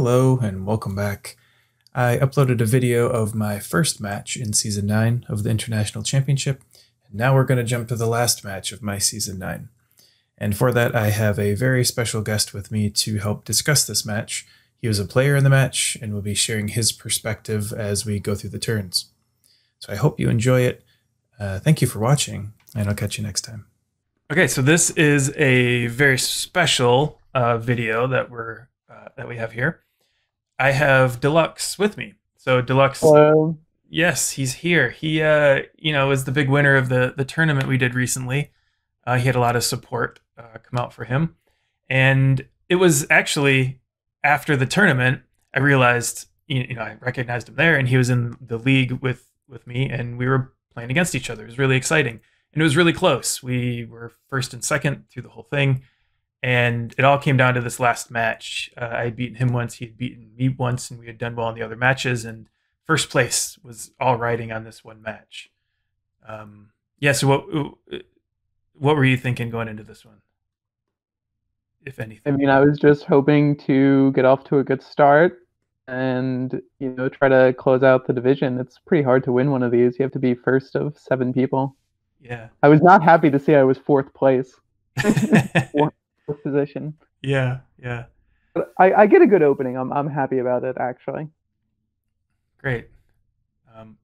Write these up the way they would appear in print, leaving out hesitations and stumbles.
Hello and welcome back. I uploaded a video of my first match in Season 9 of the International Championship, and now we're going to jump to the last match of my Season 9. And for that I have a very special guest with me to help discuss this match. He was a player in the match and will be sharing his perspective as we go through the turns. So I hope you enjoy it. Thank you for watching, and I'll catch you next time. Okay, so this is a very special video that we have here. I have Deluxe with me. So Deluxe, hello. Yes, he's here. He, you know, is the big winner of the tournament we did recently. He had a lot of support come out for him, and it was actually after the tournament I realized, you know, I recognized him there, and he was in the league with me, and we were playing against each other. It was really exciting, and it was really close. We were first and second through the whole thing. And it all came down to this last match. I had beaten him once, he had beaten me once, and we had done well in the other matches. And first place was all riding on this one match. Yeah. So what were you thinking going into this one, if anything? I mean, I was just hoping to get off to a good start and, you know, try to close out the division. It's pretty hard to win one of these. You have to be first of 7 people. Yeah. I was not happy to see I was 4th place. Position. Yeah, yeah. But I get a good opening. I'm happy about it, actually. Great.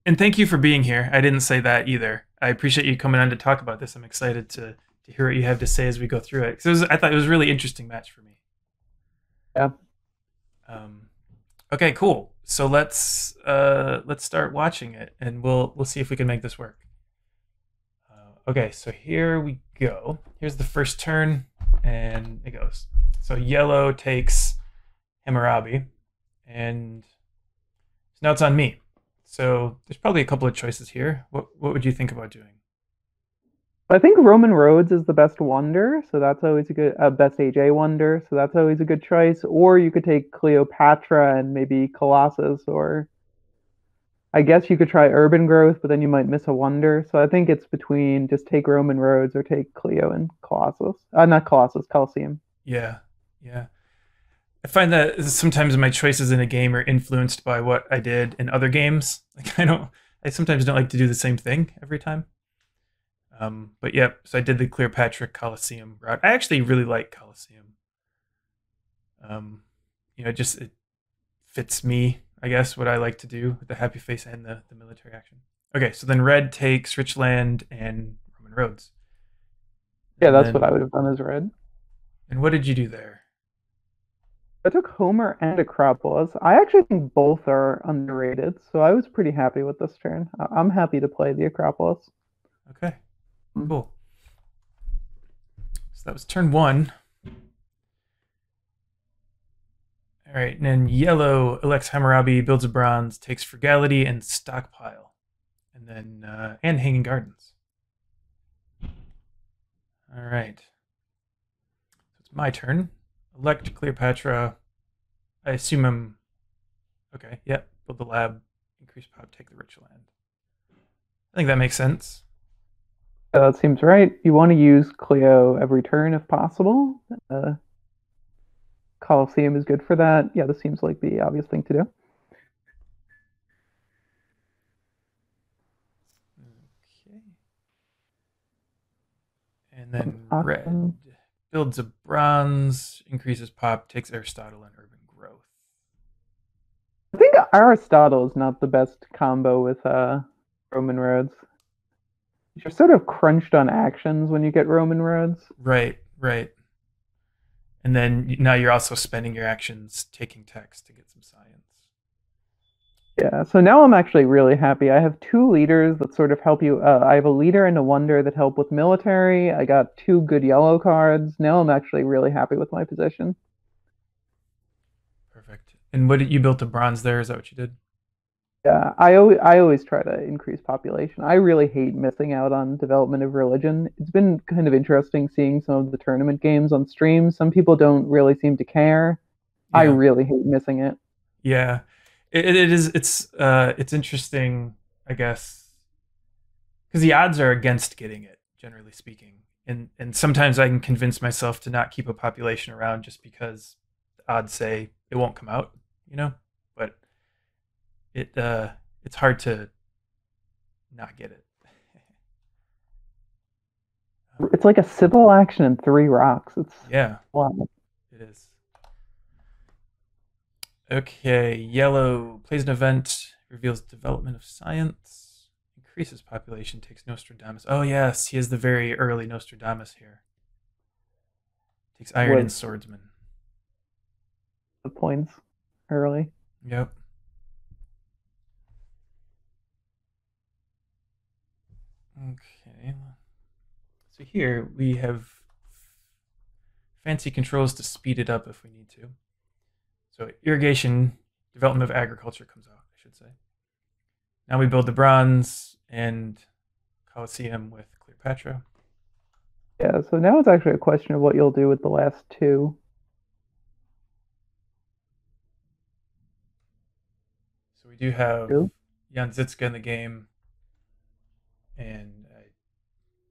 And thank you for being here. I didn't say that either. I appreciate you coming on to talk about this. I'm excited to hear what you have to say as we go through it. I thought it was a really interesting match for me. Yeah. Okay, cool. So let's start watching it, and we'll see if we can make this work. Okay, so here we go. Here's the first turn. And it goes. So yellow takes Hammurabi, and so now it's on me. So there's probably a couple of choices here. What would you think about doing? I think Roman Roads is the best wonder, so that's always a good best AJ wonder, so that's always a good choice. Or you could take Cleopatra and maybe Colossus, or I guess you could try Urban Growth, but then you might miss a wonder. So I think it's between just take Roman Roads or take Cleo and Colossus. Not Colossus, Colosseum. Yeah, yeah. I find that sometimes my choices in a game are influenced by what I did in other games. Like I sometimes don't like to do the same thing every time. But yeah, so I did the Cleopatra Colosseum route. I actually really like Colosseum. You know, it fits me. I guess what I like to do with the happy face and the military action. Okay, so then red takes Richland and Roman Roads. Yeah, that's what I would have done as red. And what did you do there? I took Homer and Acropolis. I actually think both are underrated, so I was pretty happy with this turn. I'm happy to play the Acropolis. Okay, cool. So that was turn 1. All right, and then yellow elects Hammurabi, builds a bronze, takes Frugality and Stockpile, and then and Hanging Gardens. All right, it's my turn. Elect Cleopatra. I assume I'm okay. Yep, build the lab, increase pop, take the rich land. I think that makes sense. That seems right. You want to use Cleo every turn if possible. Colosseum is good for that. Yeah, this seems like the obvious thing to do. Okay. And then red builds a bronze, increases pop, takes Aristotle and Urban Growth. I think Aristotle is not the best combo with Roman Roads. You're sort of crunched on actions when you get Roman Roads. Right, right. And then now you're also spending your actions taking text to get some science. Yeah, so now I'm actually really happy. I have 2 leaders that sort of help you. I have a leader and a wonder that help with military. I got 2 good yellow cards. Now I'm actually really happy with my position. Perfect. And what did you build a bronze there? Is that what you did? Yeah, I always try to increase population. I really hate missing out on development of religion. It's been kind of interesting seeing some of the tournament games on stream. Some people don't really seem to care. Yeah. I really hate missing it. Yeah, it's interesting, I guess, because the odds are against getting it, generally speaking. And sometimes I can convince myself to not keep a population around just because the odds say it won't come out. you know, but it it's hard to not get it. It's like a civil action in 3 rocks. It's yeah, wild. It is. Okay, yellow plays an event, reveals development of science, increases population, takes Nostradamus. Oh yes, he is the very early Nostradamus here. Takes iron and swordsman. The points early. Yep. Okay. So here we have fancy controls to speed it up if we need to. So irrigation, development of agriculture comes out, I should say. Now we build the bronze and Colosseum with Cleopatra. Yeah, so now it's actually a question of what you'll do with the last 2. So we do have Jan Žižka in the game, and I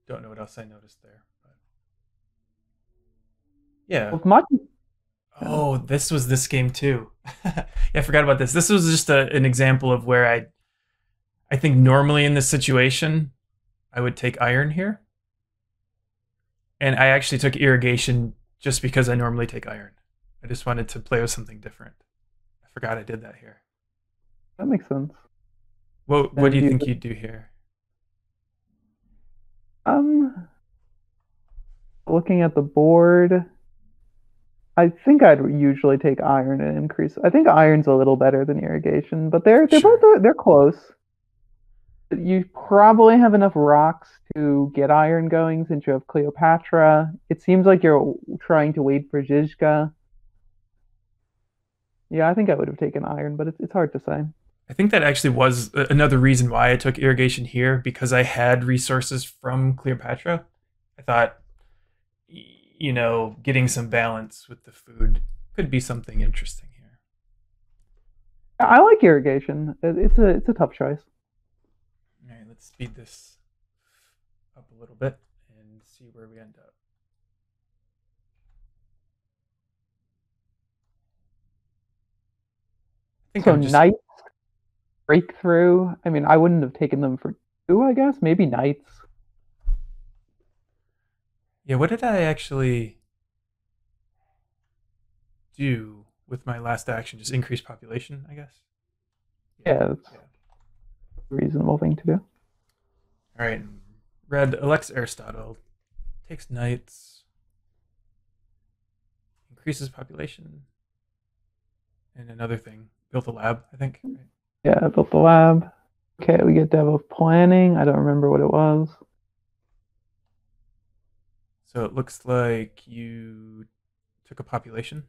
don't know what else I noticed there. But yeah. Well, oh, this was this game too. Yeah, I forgot about this. This was just an example of where I think normally in this situation, I would take iron here. And I actually took irrigation just because I normally take iron. I just wanted to play with something different. I forgot I did that here. That makes sense. What do you think you'd do here? Looking at the board, I think I'd usually take iron and increase. I think iron's a little better than irrigation, but they're sure. Both they're close. You probably have enough rocks to get iron going since you have Cleopatra. It seems like you're trying to wait for Žižka. Yeah, I think I would have taken iron, but it's hard to say. I think that actually was another reason why I took irrigation here, because I had resources from Cleopatra. I thought, you know, getting some balance with the food could be something interesting here. I like irrigation. It's a tough choice. All right, let's speed this up a little bit and see where we end up. I think so. Knights, breakthrough. I mean, I wouldn't have taken them for 2, I guess. Maybe knights. Yeah, what did I actually do with my last action? Just increase population, I guess? Yeah, that's a reasonable thing to do. All right. Red elects Aristotle, takes knights, increases population, and another thing. Built a lab, I think. Right? Yeah, built the lab. Okay, we get to have a planning. I don't remember what it was. So it looks like you took a population.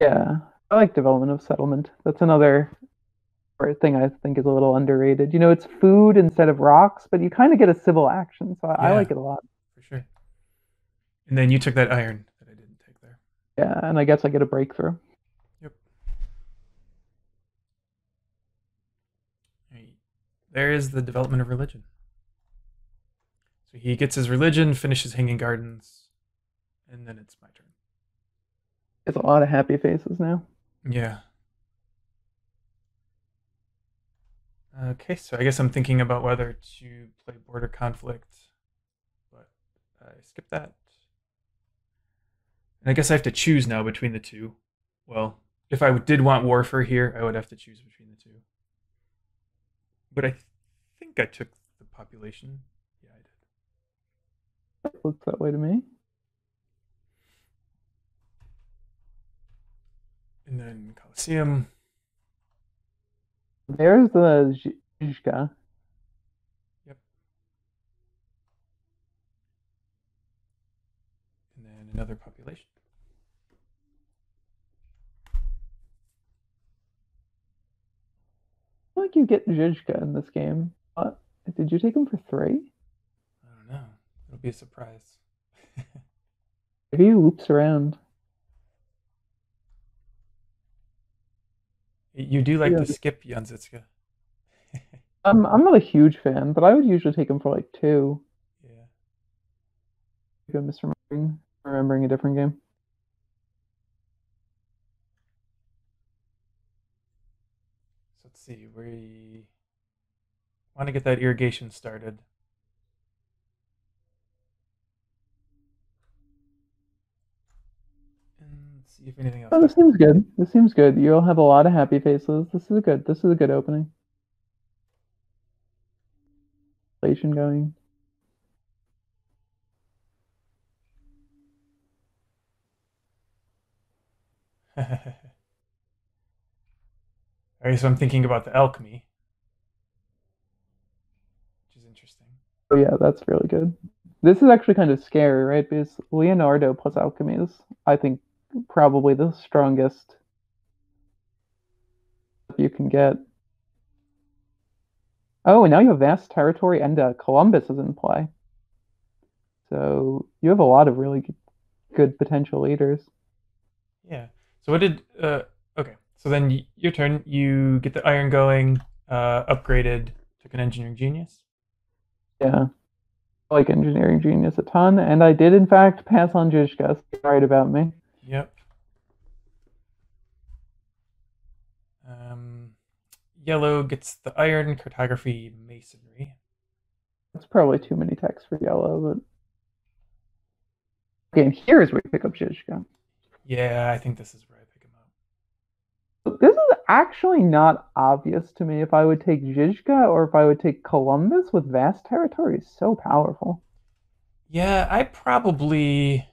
Yeah, I like development of settlement. That's another thing I think is a little underrated. You know, it's food instead of rocks, but you kind of get a civil action, so I like it a lot. For sure. And then you took that iron that I didn't take there. Yeah, and I guess I get a breakthrough. Yep. There is the development of religion. He gets his religion, finishes Hanging Gardens, and then it's my turn. It's a lot of happy faces now. Yeah. Okay, so I guess I'm thinking about whether to play Border Conflict, but I skip that. And I guess I have to choose now between the 2. Well, if I did want warfare here, I would have to choose between the 2. But I think I took the population. It looks that way to me. And then Colosseum. There's the Žižka. Yep. And then another population. I feel like you get Žižka in this game. Did you take him for 3? I don't know. It'll be a surprise. If he loops around. You do like to skip Jan Žižka. I'm not a huge fan, but I would usually take him for like 2. Yeah. Maybe I'm misremembering a different game. So let's see, we want to get that irrigation started. And let's see if anything else. Oh, this seems good. This seems good. You'll have a lot of happy faces. This is a good opening. Inflation going. All right, so I'm thinking about the alchemy, which is interesting. Oh yeah, that's really good. This is actually kind of scary, right? Because Leonardo plus alchemy is, I think, probably the strongest you can get. Oh, and now you have vast territory, and Columbus is in play. So you have a lot of really good potential leaders. Yeah. So what did, okay, so then your turn, you get the iron going, upgraded, took an engineering genius. Yeah, I like engineering genius a ton, and I did in fact pass on Žižka, right about me. Yep. Yellow gets the iron, cartography, masonry. That's probably too many texts for yellow, but... Okay, and here is where you pick up Žižka. Yeah, I think this is where I pick him up. This is actually not obvious to me if I would take Žižka or if I would take Columbus with vast territory. It's so powerful. Yeah, I probably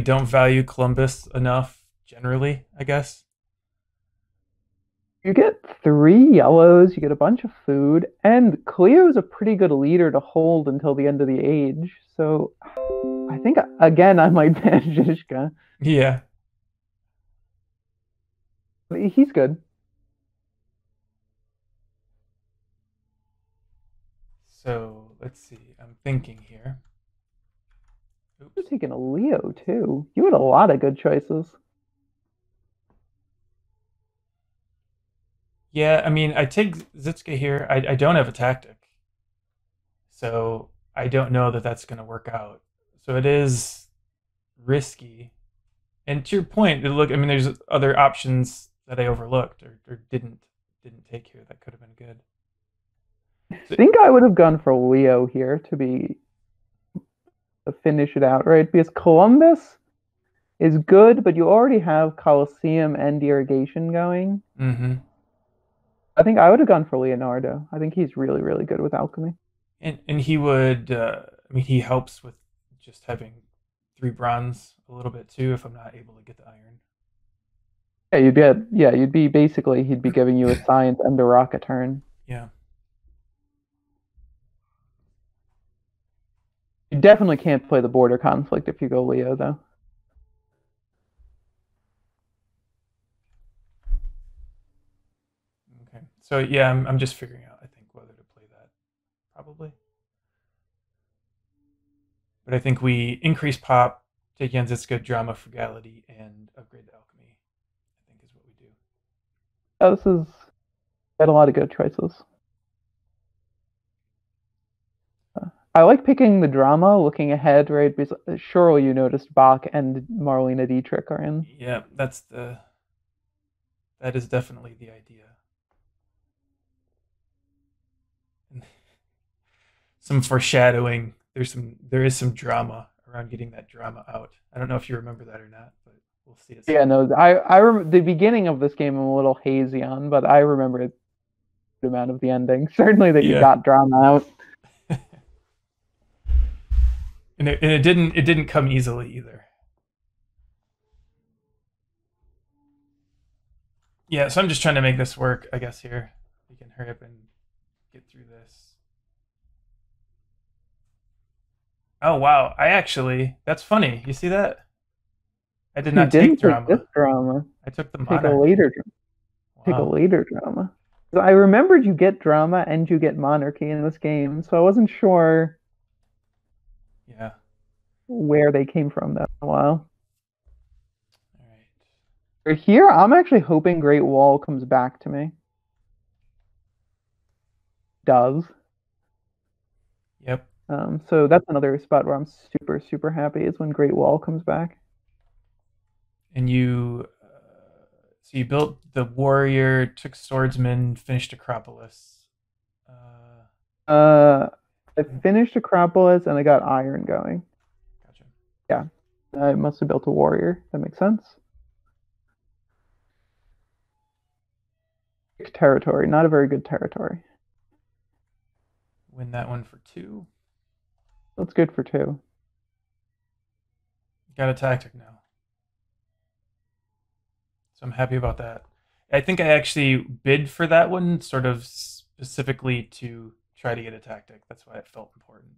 don't value Columbus enough generally, I guess. You get 3 yellows, you get a bunch of food, and Cleo is a pretty good leader to hold until the end of the age, so... I think, again, I might ban Žižka. Yeah. He's good. So, let's see. I'm thinking here. Oops. You're taking a Leo, too. You had a lot of good choices. Yeah, I mean, I take Žižka here. I don't have a tactic. So, I don't know that that's going to work out. So it is risky, and to your point, look, I mean, there's other options that I overlooked or didn't take here that could have been good. So, I think I would have gone for Leo here to finish it out, right? Because Columbus is good, but you already have Colosseum and irrigation going. Mm-hmm. I think I would have gone for Leonardo. I think he's really, really good with alchemy, and he would. I mean, he helps with. Just having 3 bronze a little bit too if I'm not able to get the iron. Yeah, he'd be giving you a science and a rock a turn. Yeah. You definitely can't play the border conflict if you go Leo though. Okay. So yeah, I'm just figuring out I think whether to play that probably. But I think we increase pop, take Jan Žižka, drama, frugality, and upgrade the alchemy, I think is what we do. Oh, this is... got a lot of good choices. I like picking the drama, looking ahead, right? Because surely you noticed Bach and Marlene Dietrich are in. Yeah, that is definitely the idea. Some foreshadowing. There is some drama around getting that drama out. I don't know if you remember that or not, but we'll see it. Yeah, no, I remember the beginning of this game. I'm a little hazy on, but I remember a good amount of the ending. Certainly that you got drama out, and it didn't come easily either. Yeah, so I'm just trying to make this work, I guess. Here we can hurry up and get through this. Oh wow! That's funny. You see that? I did not take drama. This drama. I took the monarchy. Take a later drama. So I remembered you get drama and you get monarchy in this game, so I wasn't sure. Yeah. Where they came from that while. All right. Here, I'm actually hoping Great Wall comes back to me. Does. Yep. So that's another spot where I'm super, super happy is when Great Wall comes back. And you So you built the warrior, took swordsman, finished Acropolis. I finished Acropolis and I got iron going. Gotcha. Yeah. I must have built a warrior. That makes sense. Territory. Not a very good territory. Win that one for 2. That's good for 2. Got a tactic now. So I'm happy about that. I think I actually bid for that one sort of specifically to try to get a tactic. That's why it felt important.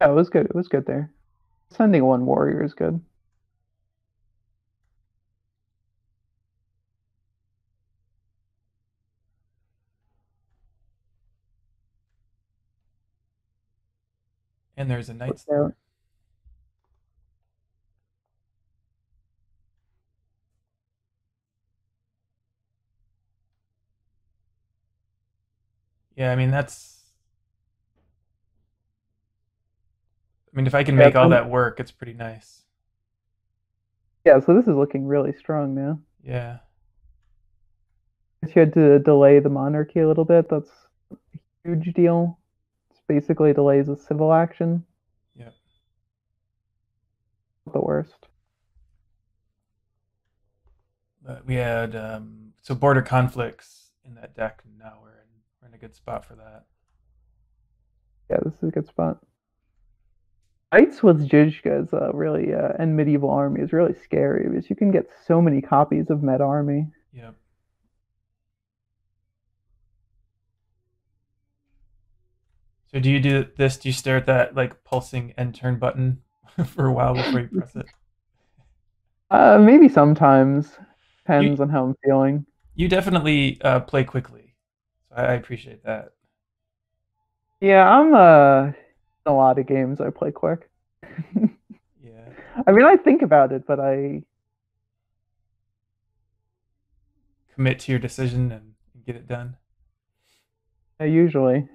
Yeah, it was good. It was good there. Sending 1 warrior is good. And there's a knight's there. Yeah, I mean, that's... I mean, if I can make all that work, it's pretty nice. Yeah, so this is looking really strong now. Yeah. If you had to delay the monarchy a little bit, that's a huge deal. It's basically delays a civil action. Yeah. Not the worst. But we had, so border conflicts in that deck, and now we're in a good spot for that. Yeah, this is a good spot. Knights with Žižka is really, and medieval army is really scary because you can get so many copies of Med Army. Yep. So do you do this? Do you stare at that like pulsing end turn button for a while before you press it? Maybe sometimes. Depends on how I'm feeling. You definitely play quickly. So I appreciate that. Yeah, I'm a lot of games I play quick. Yeah. I mean, I think about it, but I commit to your decision and get it done. I usually.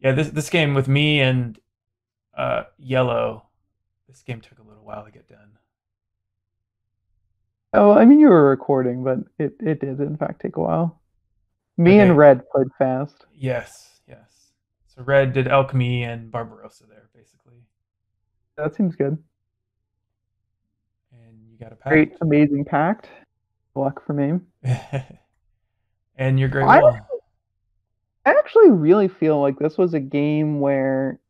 Yeah, this game with me and Yellow, this game took a little while to get done. Oh, I mean, you were recording, but it did in fact take a while. Me and Red played fast. Yes, yes. Red did Alchemy and Barbarossa there, basically. That seems good. And you got a pact. Great, amazing pact. Good luck for me. And your great wall. I actually really feel like this was a game where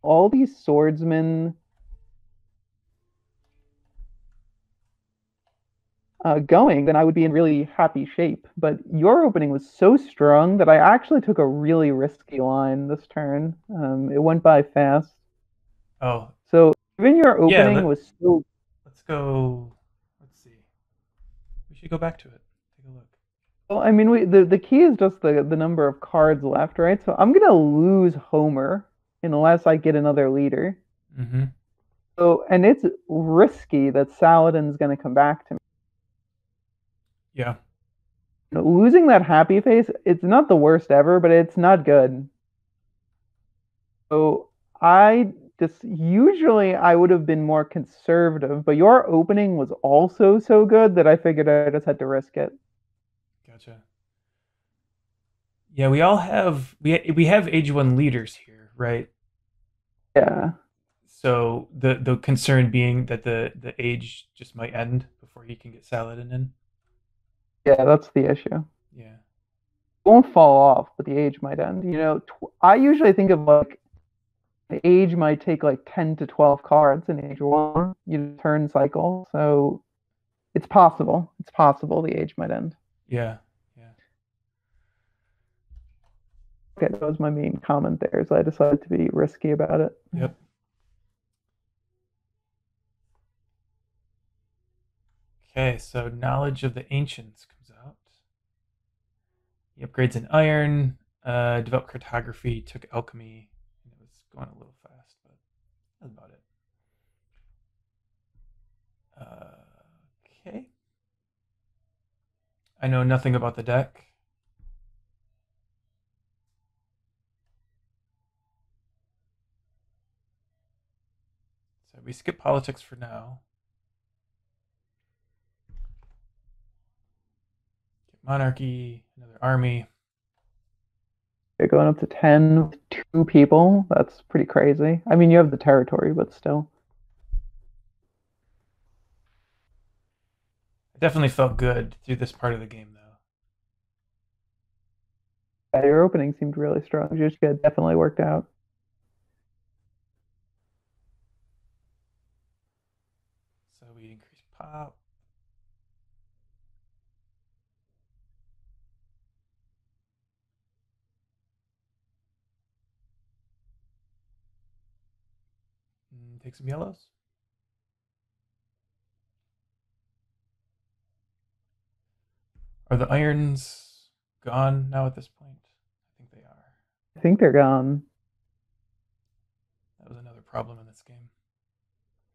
all these swordsmen... going, then I would be in really happy shape. But your opening was so strong that I actually took a really risky line this turn. It went by fast. Oh. So even your opening was so... Let's go... Let's see. We should go back to it. Take a look. Well, I mean, the key is just the number of cards left, right? So I'm going to lose Homer unless I get another leader. Mm-hmm. So, and it's risky that Saladin's going to come back to me. Yeah. Losing that happy face, it's not the worst ever, but it's not good. So usually I would have been more conservative, but your opening was also so good that I figured I just had to risk it. Gotcha. Yeah, we all have, we have age 1 leaders here, right? Yeah. So the concern being that the age just might end before you can get Saladin in. Yeah, that's the issue. Yeah. It won't fall off, but the age might end. You know, I usually think of, like, the age might take, like, 10 to 12 cards in age 1, turn cycle. So it's possible. It's possible the age might end. Yeah, yeah. Okay, that was my main comment there, so I decided to be risky about it. Yep. Okay, so knowledge of the ancients comes out. He upgrades in iron, developed cartography, took alchemy. It was going a little fast, but that's about it. Okay. I know nothing about the deck. we skip politics for now. Get monarchy, another army. They're going up to 10 with 2 people. That's pretty crazy. I mean, you have the territory, but still. I definitely felt good through this part of the game, though. Yeah, your opening seemed really strong. Žižka definitely worked out. So we increase pop. Take some yellows. Are the irons gone now at this point? I think they are. I think they're gone. That was another problem in this game.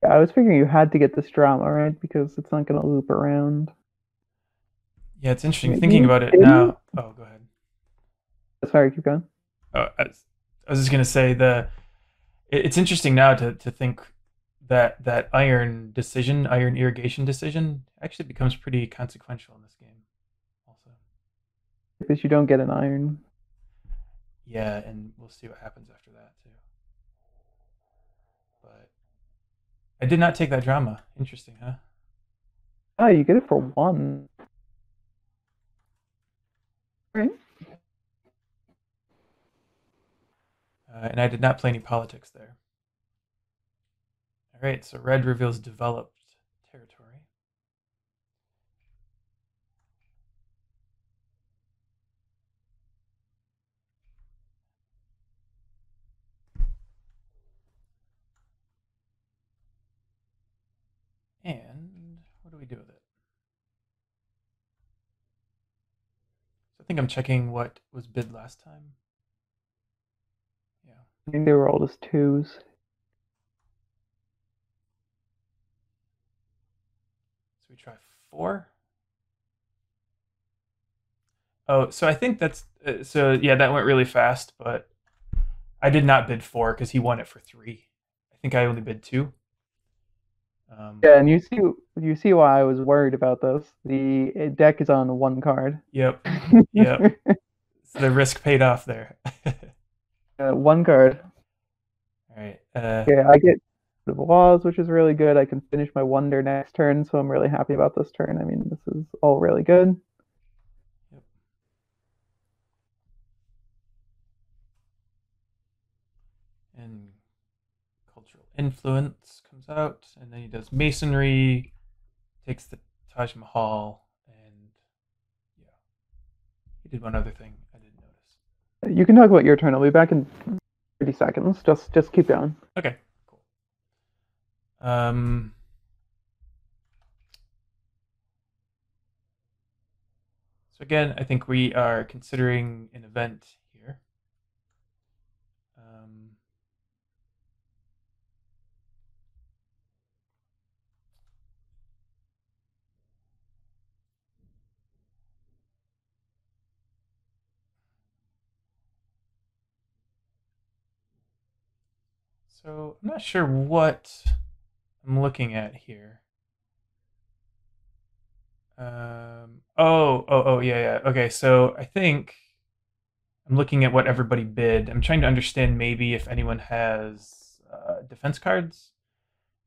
Yeah, I was figuring you had to get this drama, right? Because it's not going to loop around. Yeah, it's interesting. Maybe thinking about it now. Oh, go ahead. Sorry, keep going. Oh, I was just going to say the... It's interesting now to think that that iron irrigation decision, actually becomes pretty consequential in this game, also. Because you don't get an iron. Yeah, and we'll see what happens after that, too. But I did not take that drama. Interesting, huh? Oh, you get it for 1. Right. And I did not play any politics there. All right, so red reveals developed territory. And what do we do with it? So I think I'm checking what was bid last time. I think they were all just 2s. So we try 4. Oh, so I think that's so. Yeah, that went really fast, but I did not bid 4 because he won it for 3. I think I only bid 2. Yeah, and you see why I was worried about this. The deck is on 1 card. Yep. Yep. So the risk paid off there. 1 card. All right. Okay, I get the laws, which is really good. I can finish my wonder next turn, so I'm really happy about this turn. I mean, this is all really good. Yep. And cultural influence comes out, and then he does masonry, takes the Taj Mahal, and yeah, he did one other thing. You can talk about your turn. I'll be back in 30 seconds. Just keep going. Okay. Cool. So again, I think we are considering an event here. So I'm not sure what I'm looking at here. Oh, yeah. Okay, so I think I'm looking at what everybody bid. I'm trying to understand maybe if anyone has defense cards,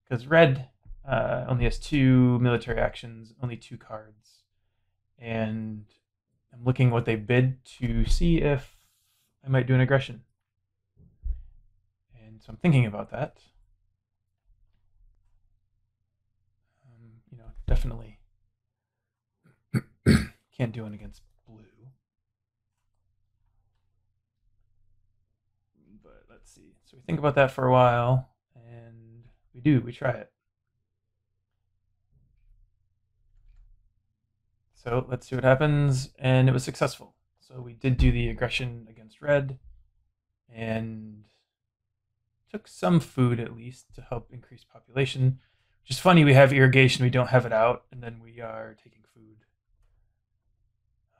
because red only has 2 military actions, only 2 cards, and I'm looking what they bid to see if I might do an aggression. So I'm thinking about that. You know, definitely can't do one against blue. But let's see. So we think about that for a while, and we try it. So let's see what happens, and it was successful. So we did do the aggression against red, and took some food, at least, to help increase population. Which is funny, we have irrigation, we don't have it out, and then we are taking food.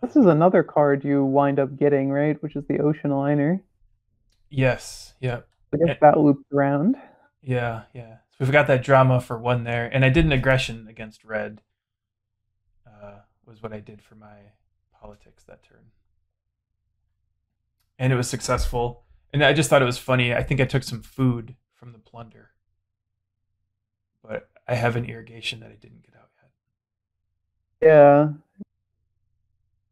This is another card you wind up getting, right? Which is the Ocean Liner. Yes, yeah. I guess that loops around. Yeah, yeah. It's So we've got that drama for one there, and I did an aggression against red, was what I did for my politics that turn. And it was successful, and I just thought it was funny. I think I took some food from the plunder, but I have an irrigation that I didn't get out yet. Yeah.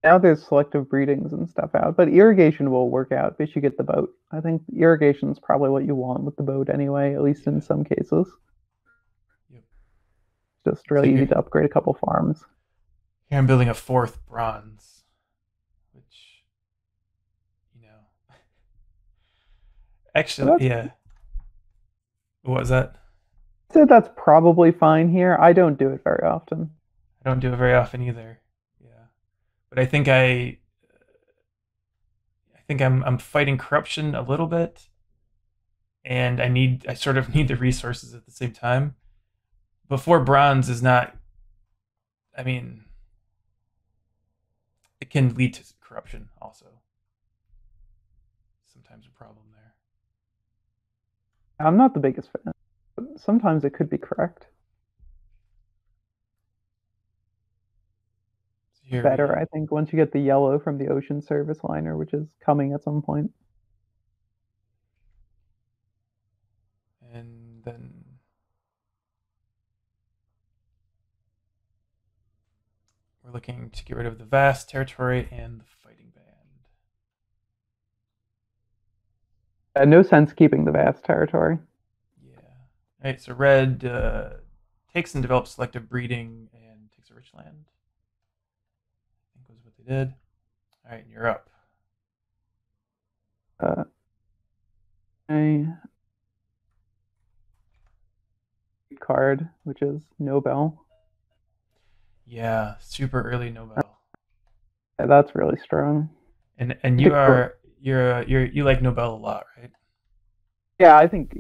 Now there's selective breedings and stuff out, but irrigation will work out if you get the boat. I think irrigation is probably what you want with the boat anyway, at least in some cases. Yep. Just really easy to upgrade a couple farms. Here I'm building a fourth bronze, which, you know, actually, that's, yeah. What was that? I said that's probably fine here. I don't do it very often. I don't do it very often either. But I think I'm fighting corruption a little bit, and I sort of need the resources at the same time. Before bronze is not, I mean, it can lead to corruption also. Sometimes a problem there. I'm not the biggest fan, but sometimes it could be correct. Here better, I think, once you get the yellow from the Ocean Service Liner, which is coming at some point. And then we're looking to get rid of the Vast Territory and the Fighting Band. No sense keeping the Vast Territory. Yeah. All right, so red takes and develops selective breeding and takes a Richland. Did. All right, you're up. A card, which is Nobel. Yeah, super early Nobel. Yeah, that's really strong. And you like Nobel a lot, right? Yeah, I think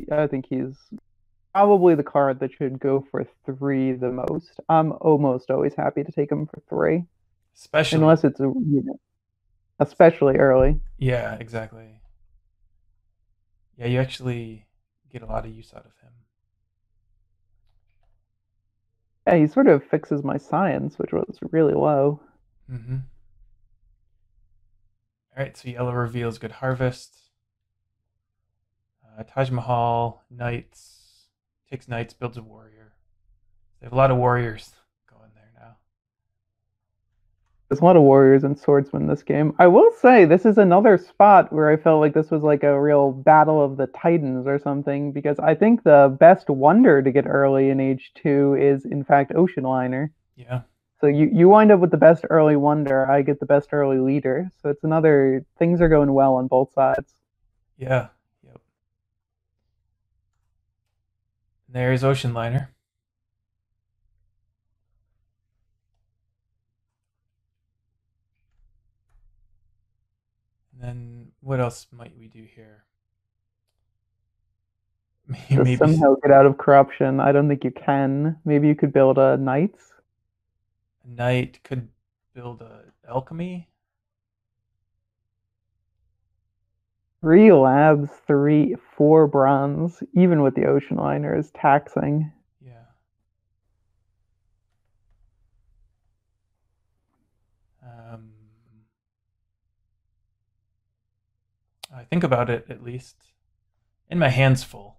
he's probably the card that should go for 3 the most. I'm almost always happy to take him for 3. Especially. Unless it's especially early. Yeah, exactly. Yeah, you actually get a lot of use out of him. Yeah, he sort of fixes my science, which was really low. Mm-hmm. All right, so yellow reveals good harvest. Taj Mahal, knights, takes knights, builds a warrior. They have a lot of warriors. There's a lot of warriors and swordsmen this game. I will say this is another spot where I felt like this was like a real battle of the titans or something, because I think the best wonder to get early in Age 2 is, in fact, Ocean Liner. Yeah. So you wind up with the best early wonder. I get the best early leader. So it's another, things are going well on both sides. Yeah. Yep. There's Ocean Liner. And what else might we do here? Maybe somehow get out of corruption. I don't think you can. Maybe you could build a knight. A knight could build a alchemy. 3 labs, 4 bronze, even with the Ocean Liner, is taxing. Yeah. I think about it, at least. And my hand's full.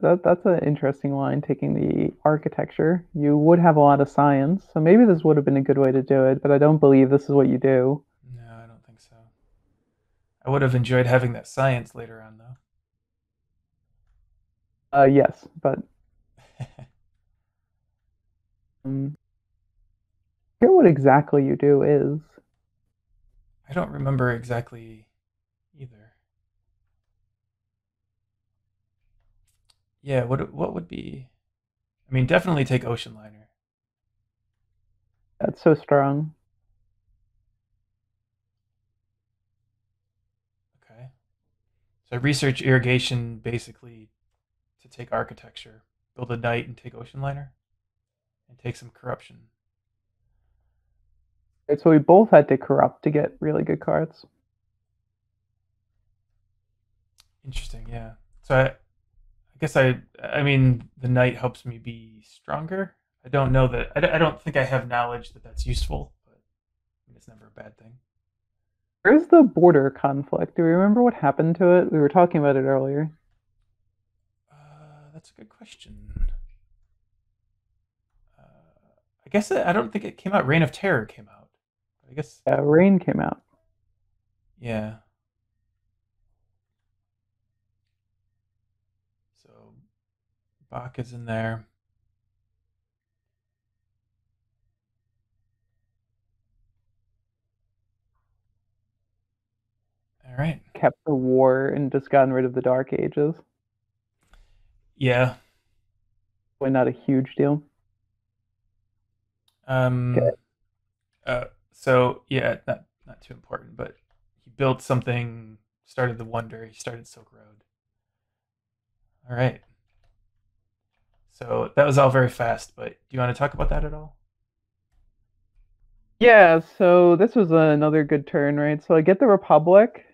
That's an interesting line, taking the architecture. You would have a lot of science, so maybe this would have been a good way to do it, but I don't believe this is what you do. No, I don't think so. I would have enjoyed having that science later on, though. Yes, but I forget what exactly you do is. I don't remember exactly either. Yeah, what would be? I mean, definitely take Ocean Liner. That's so strong. Okay, so research irrigation basically. To take architecture, build a knight and take Ocean Liner, and take some corruption. So we both had to corrupt to get really good cards. Interesting, yeah. So I guess I mean, the knight helps me be stronger. I don't know that, I don't think I have knowledge that that's useful, but it's never a bad thing. Where's the border conflict? Do we remember what happened to it? We were talking about it earlier. That's a good question. I guess I don't think it came out. Reign of Terror came out. I guess. Yeah, Reign came out. Yeah. So Bach is in there. All right. Kept the war and just gotten rid of the Dark Ages. Yeah. Well, not a huge deal. Okay. So yeah, not too important, but he built something, started the Wonder, he started Silk Road. All right. So that was all very fast, but do you want to talk about that at all? Yeah, so this was another good turn, right? So I get the Republic,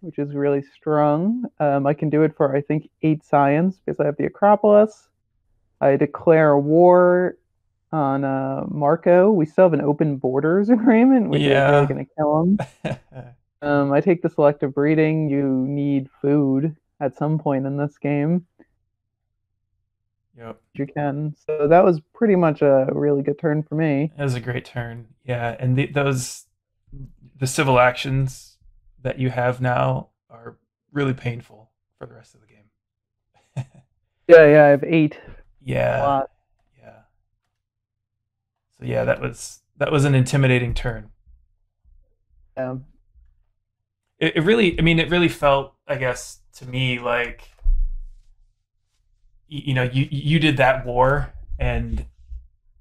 which is really strong. I can do it for, I think, 8 science because I have the Acropolis. I declare war on Marco. We still have an open borders agreement, which is really going to kill him. I take the selective breeding. You need food at some point in this game. Yep. You can. So that was pretty much a really good turn for me. That was a great turn. Yeah, and the civil actions that you have now are really painful for the rest of the game. yeah, I have 8. Yeah, yeah. So yeah, that was an intimidating turn. It really, I mean, it really felt, I guess, to me like, you know, you did that war, and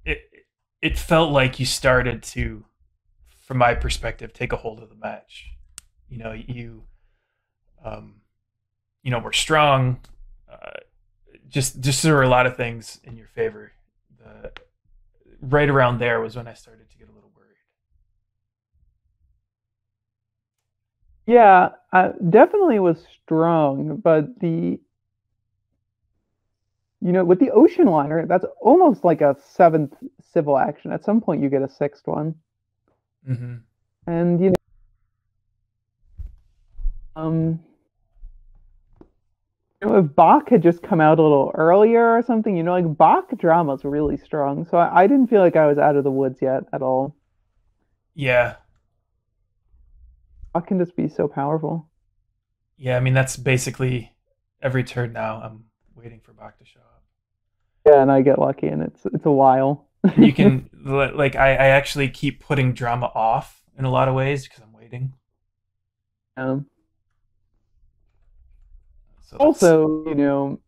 it felt like you started to, from my perspective, take a hold of the match. You know, you know, we're strong. Just there were a lot of things in your favor. Right around there was when I started to get a little worried. Yeah, I definitely was strong, but with the Ocean Liner, that's almost like a 7th civil action. At some point, you get a 6th one, and you know. If Bach had just come out a little earlier or something, you know, like Bach drama's really strong, so I didn't feel like I was out of the woods yet at all. Yeah, Bach can just be so powerful. Yeah, I mean, that's basically every turn now. I'm waiting for Bach to show up. Yeah, and I get lucky, and it's a while. You can, like, I actually keep putting drama off in a lot of ways because I'm waiting. So also, you know,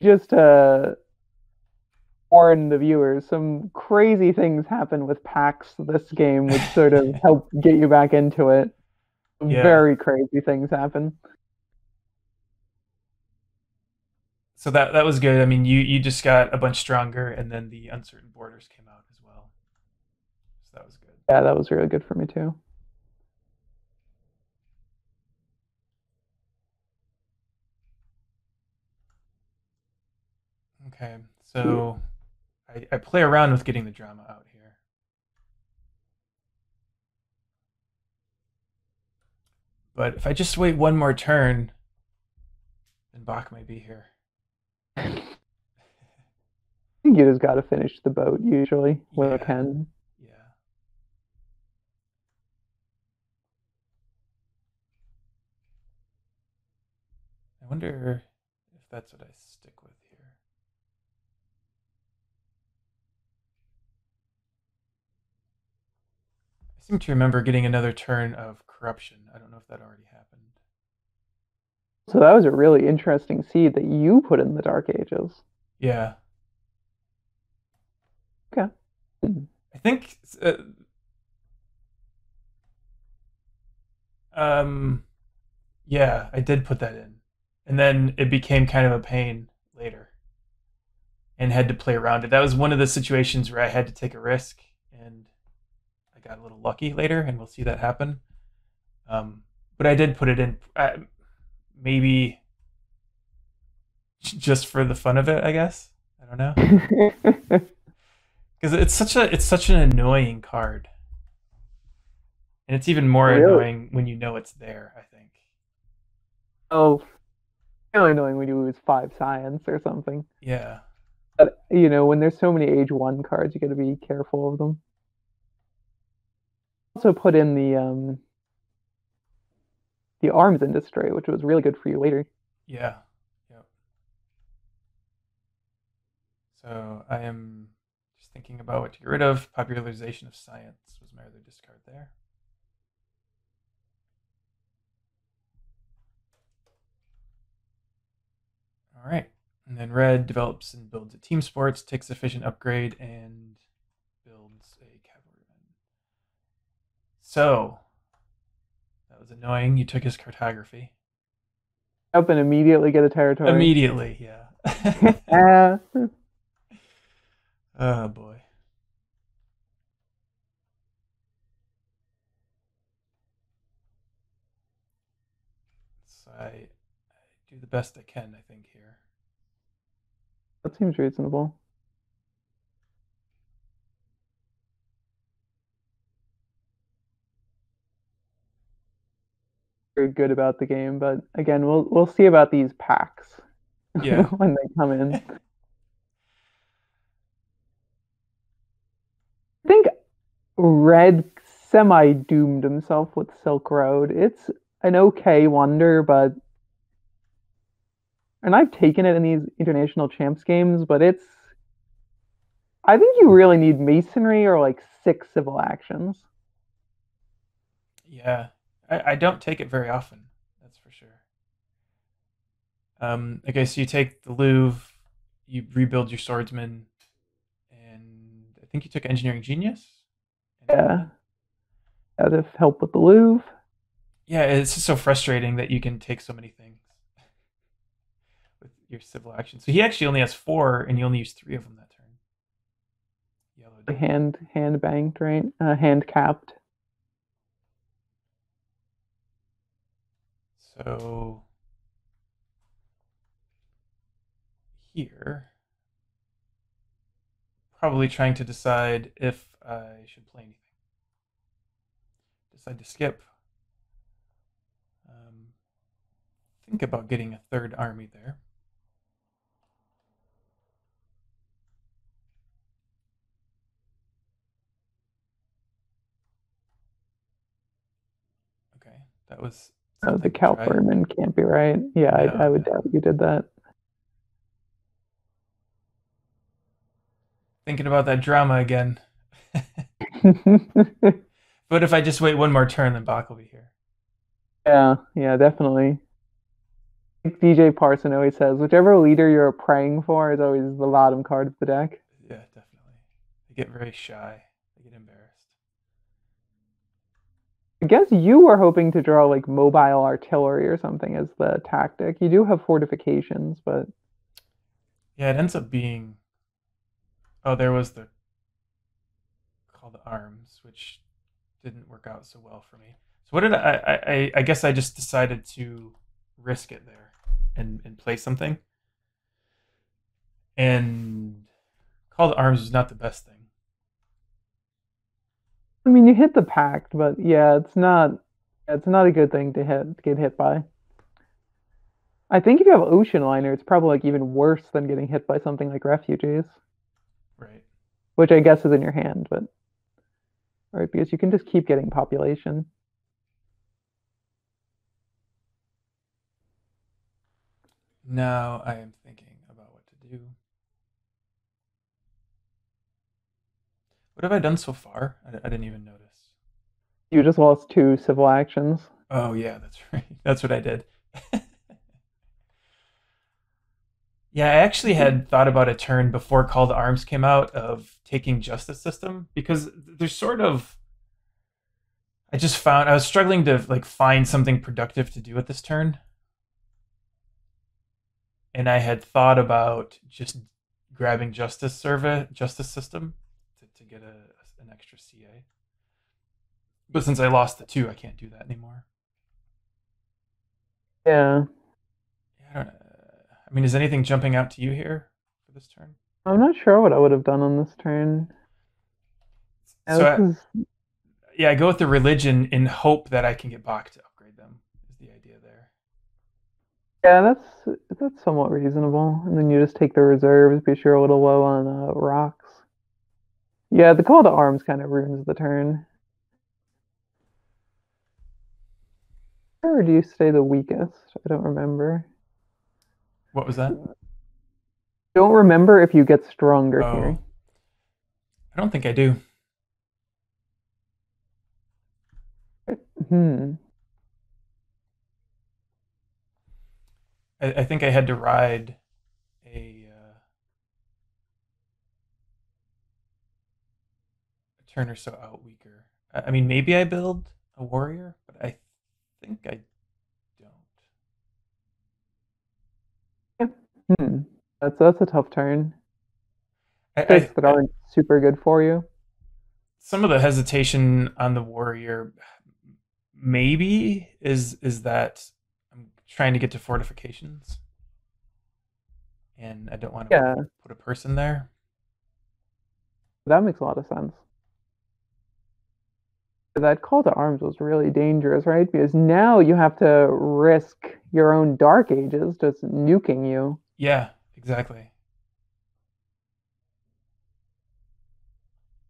just to warn the viewers, some crazy things happen with PAX this game, which sort of help get you back into it. Yeah. Very crazy things happen. So that was good. I mean, you just got a bunch stronger, and then the uncertain borders came out as well. So that was good. Yeah, that was really good for me too. Okay, so I play around with getting the drama out here. But if I just wait one more turn, then Bach may be here. I think you just got to finish the boat, usually, when you can. Yeah. I wonder if that's what I stick with. I seem to remember getting another turn of corruption. I don't know if that already happened. So that was a really interesting seed that you put in the Dark Ages. Yeah. Okay. I think yeah, I did put that in. And then it became kind of a pain later and had to play around it. That was one of the situations where I had to take a risk and I got a little lucky later, and we'll see that happen. But I did put it in, maybe just for the fun of it, I guess. I don't know, because it's such an annoying card, and it's even more annoying when you know it's there, I think. Oh, really annoying when you lose 5 science or something. Yeah. But, you know, when there's so many age 1 cards, you got to be careful of them. Also put in the arms industry, which was really good for you later. Yeah. Yep. So I am just thinking about what to get rid of. Popularization of science was my other discard there. All right. And then red develops and builds a team sports, takes efficient upgrade, and builds a cavalryman. So that was annoying. You took his cartography. Up and immediately get a territory. Immediately, yeah. Oh boy. So I do the best I can, I think, here. That seems reasonable. Very good about the game, but again, we'll see about these packs. Yeah. When they come in. I think red semi-doomed himself with Silk Road. It's an okay wonder, but and I've taken it in these international champs games, but it's, I think you really need masonry or like 6 civil actions. Yeah, I don't take it very often, that's for sure. Okay, so you take the Louvre, you rebuild your swordsman, and I think you took Engineering Genius? Yeah, that would help with the Louvre. Yeah, it's just so frustrating that you can take so many things. Your civil action. So he actually only has 4, and you only use 3 of them that turn. Yellow. Hand banked, right? Hand capped. So here, probably trying to decide if I should play anything. Decide to skip. Think about getting a 3rd army there. That was the Calferman can't be right. Yeah, no, I would doubt you did that. Thinking about that drama again. But if I just wait 1 more turn, then Bach will be here. Yeah, definitely. Like DJ Parson always says, whichever leader you're praying for is always the bottom card of the deck. Yeah, definitely. They get very shy. They get embarrassed. I guess you were hoping to draw like mobile artillery or something as the tactic. You do have fortifications, but yeah, it ends up being. Oh, there was the Call to Arms, which didn't work out so well for me. So what did I guess I just decided to risk it there and play something. And Call to Arms was not the best thing. I mean, you hit the pact, but yeah, it's not a good thing to get hit by. I think if you have Ocean Liner, it's probably like even worse than getting hit by something like Refugees. Right. Which I guess is in your hand, but right, because you can just keep getting population. Now I am thinking about what to do. What have I done so far? I didn't even notice. You just lost 2 civil actions. Oh, yeah, that's right. That's what I did. Yeah, I actually had thought about a turn before Call to Arms came out of taking Justice System, because there's sort of... I just found... I was struggling to like find something productive to do with this turn. And I had thought about just grabbing Justice System. To get an extra CA. But since I lost the 2, I can't do that anymore. Yeah. I don't know. I mean, is anything jumping out to you here for this turn? I'm not sure what I would have done on this turn. So I go with the religion in hope that I can get Bach to upgrade them, is the idea there. Yeah, that's somewhat reasonable. And then you just take the reserves because you're a little low on rocks. Yeah, the call to arms kind of ruins the turn. Or do you stay the weakest? I don't remember. What was that? Don't remember if you get stronger here. I don't think I do. I think I had to ride a turn or so out weaker. I mean, maybe I build a warrior, but I think I don't. Yeah. That's a tough turn. Things that aren't super good for you. Some of the hesitation on the warrior, maybe, is that I'm trying to get to fortifications, and I don't want to put a person there. That makes a lot of sense. That call to arms was really dangerous, right? Because now you have to risk your own Dark Ages just nuking you. Yeah, exactly.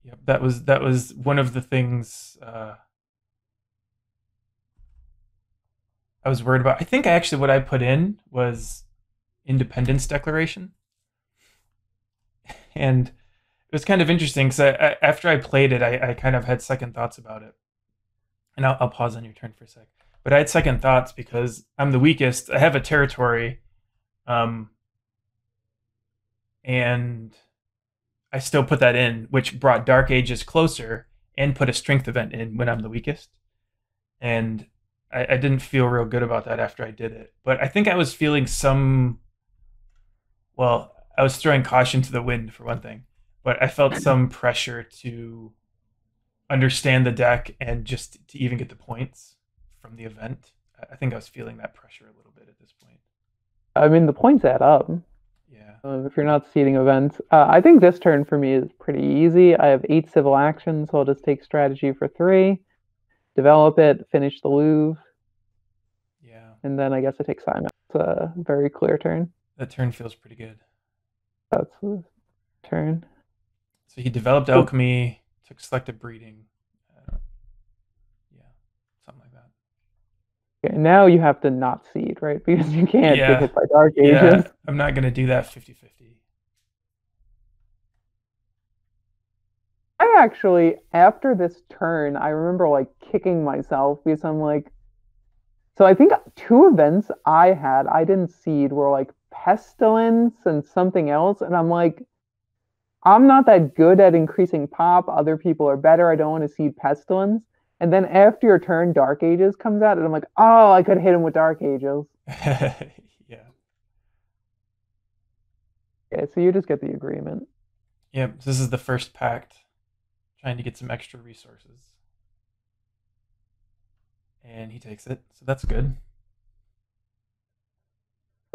Yep, that was one of the things I was worried about. I think actually what I put in was Independence Declaration, and it was kind of interesting because I, after I played it, I kind of had second thoughts about it. And I'll pause on your turn for a sec. But I had second thoughts because I'm the weakest. I have a territory, and I still put that in, which brought Dark Ages closer and put a strength event in when I'm the weakest. And I didn't feel real good about that after I did it. But I think I was feeling some... Well, I was throwing caution to the wind, for one thing. But I felt some pressure to understand the deck and just to even get the points from the event. I think I was feeling that pressure a little bit at this point. I mean, the points add up. Yeah. If you're not seeding events. I think this turn for me is pretty easy. I have 8 civil actions, so I'll just take strategy for 3, develop it, finish the Louvre. Yeah. And then I guess I take Simon. It's a very clear turn. That turn feels pretty good. That's the turn. So he developed alchemy, took selective breeding, something like that. Okay, now you have to not seed, right? Because you can't get hit by Dark Ages. Yeah, I'm not going to do that 50-50. I actually, after this turn, I remember like kicking myself because I'm like, so I think 2 events I had, I didn't seed, were like pestilence and something else, and I'm like, I'm not that good at increasing pop. Other people are better. I don't want to seed pestilence. And then after your turn, Dark Ages comes out, and I'm like, oh, I could hit him with Dark Ages. Yeah, so you just get the agreement. Yep, yeah, this is the first pact, trying to get some extra resources. And he takes it, so that's good.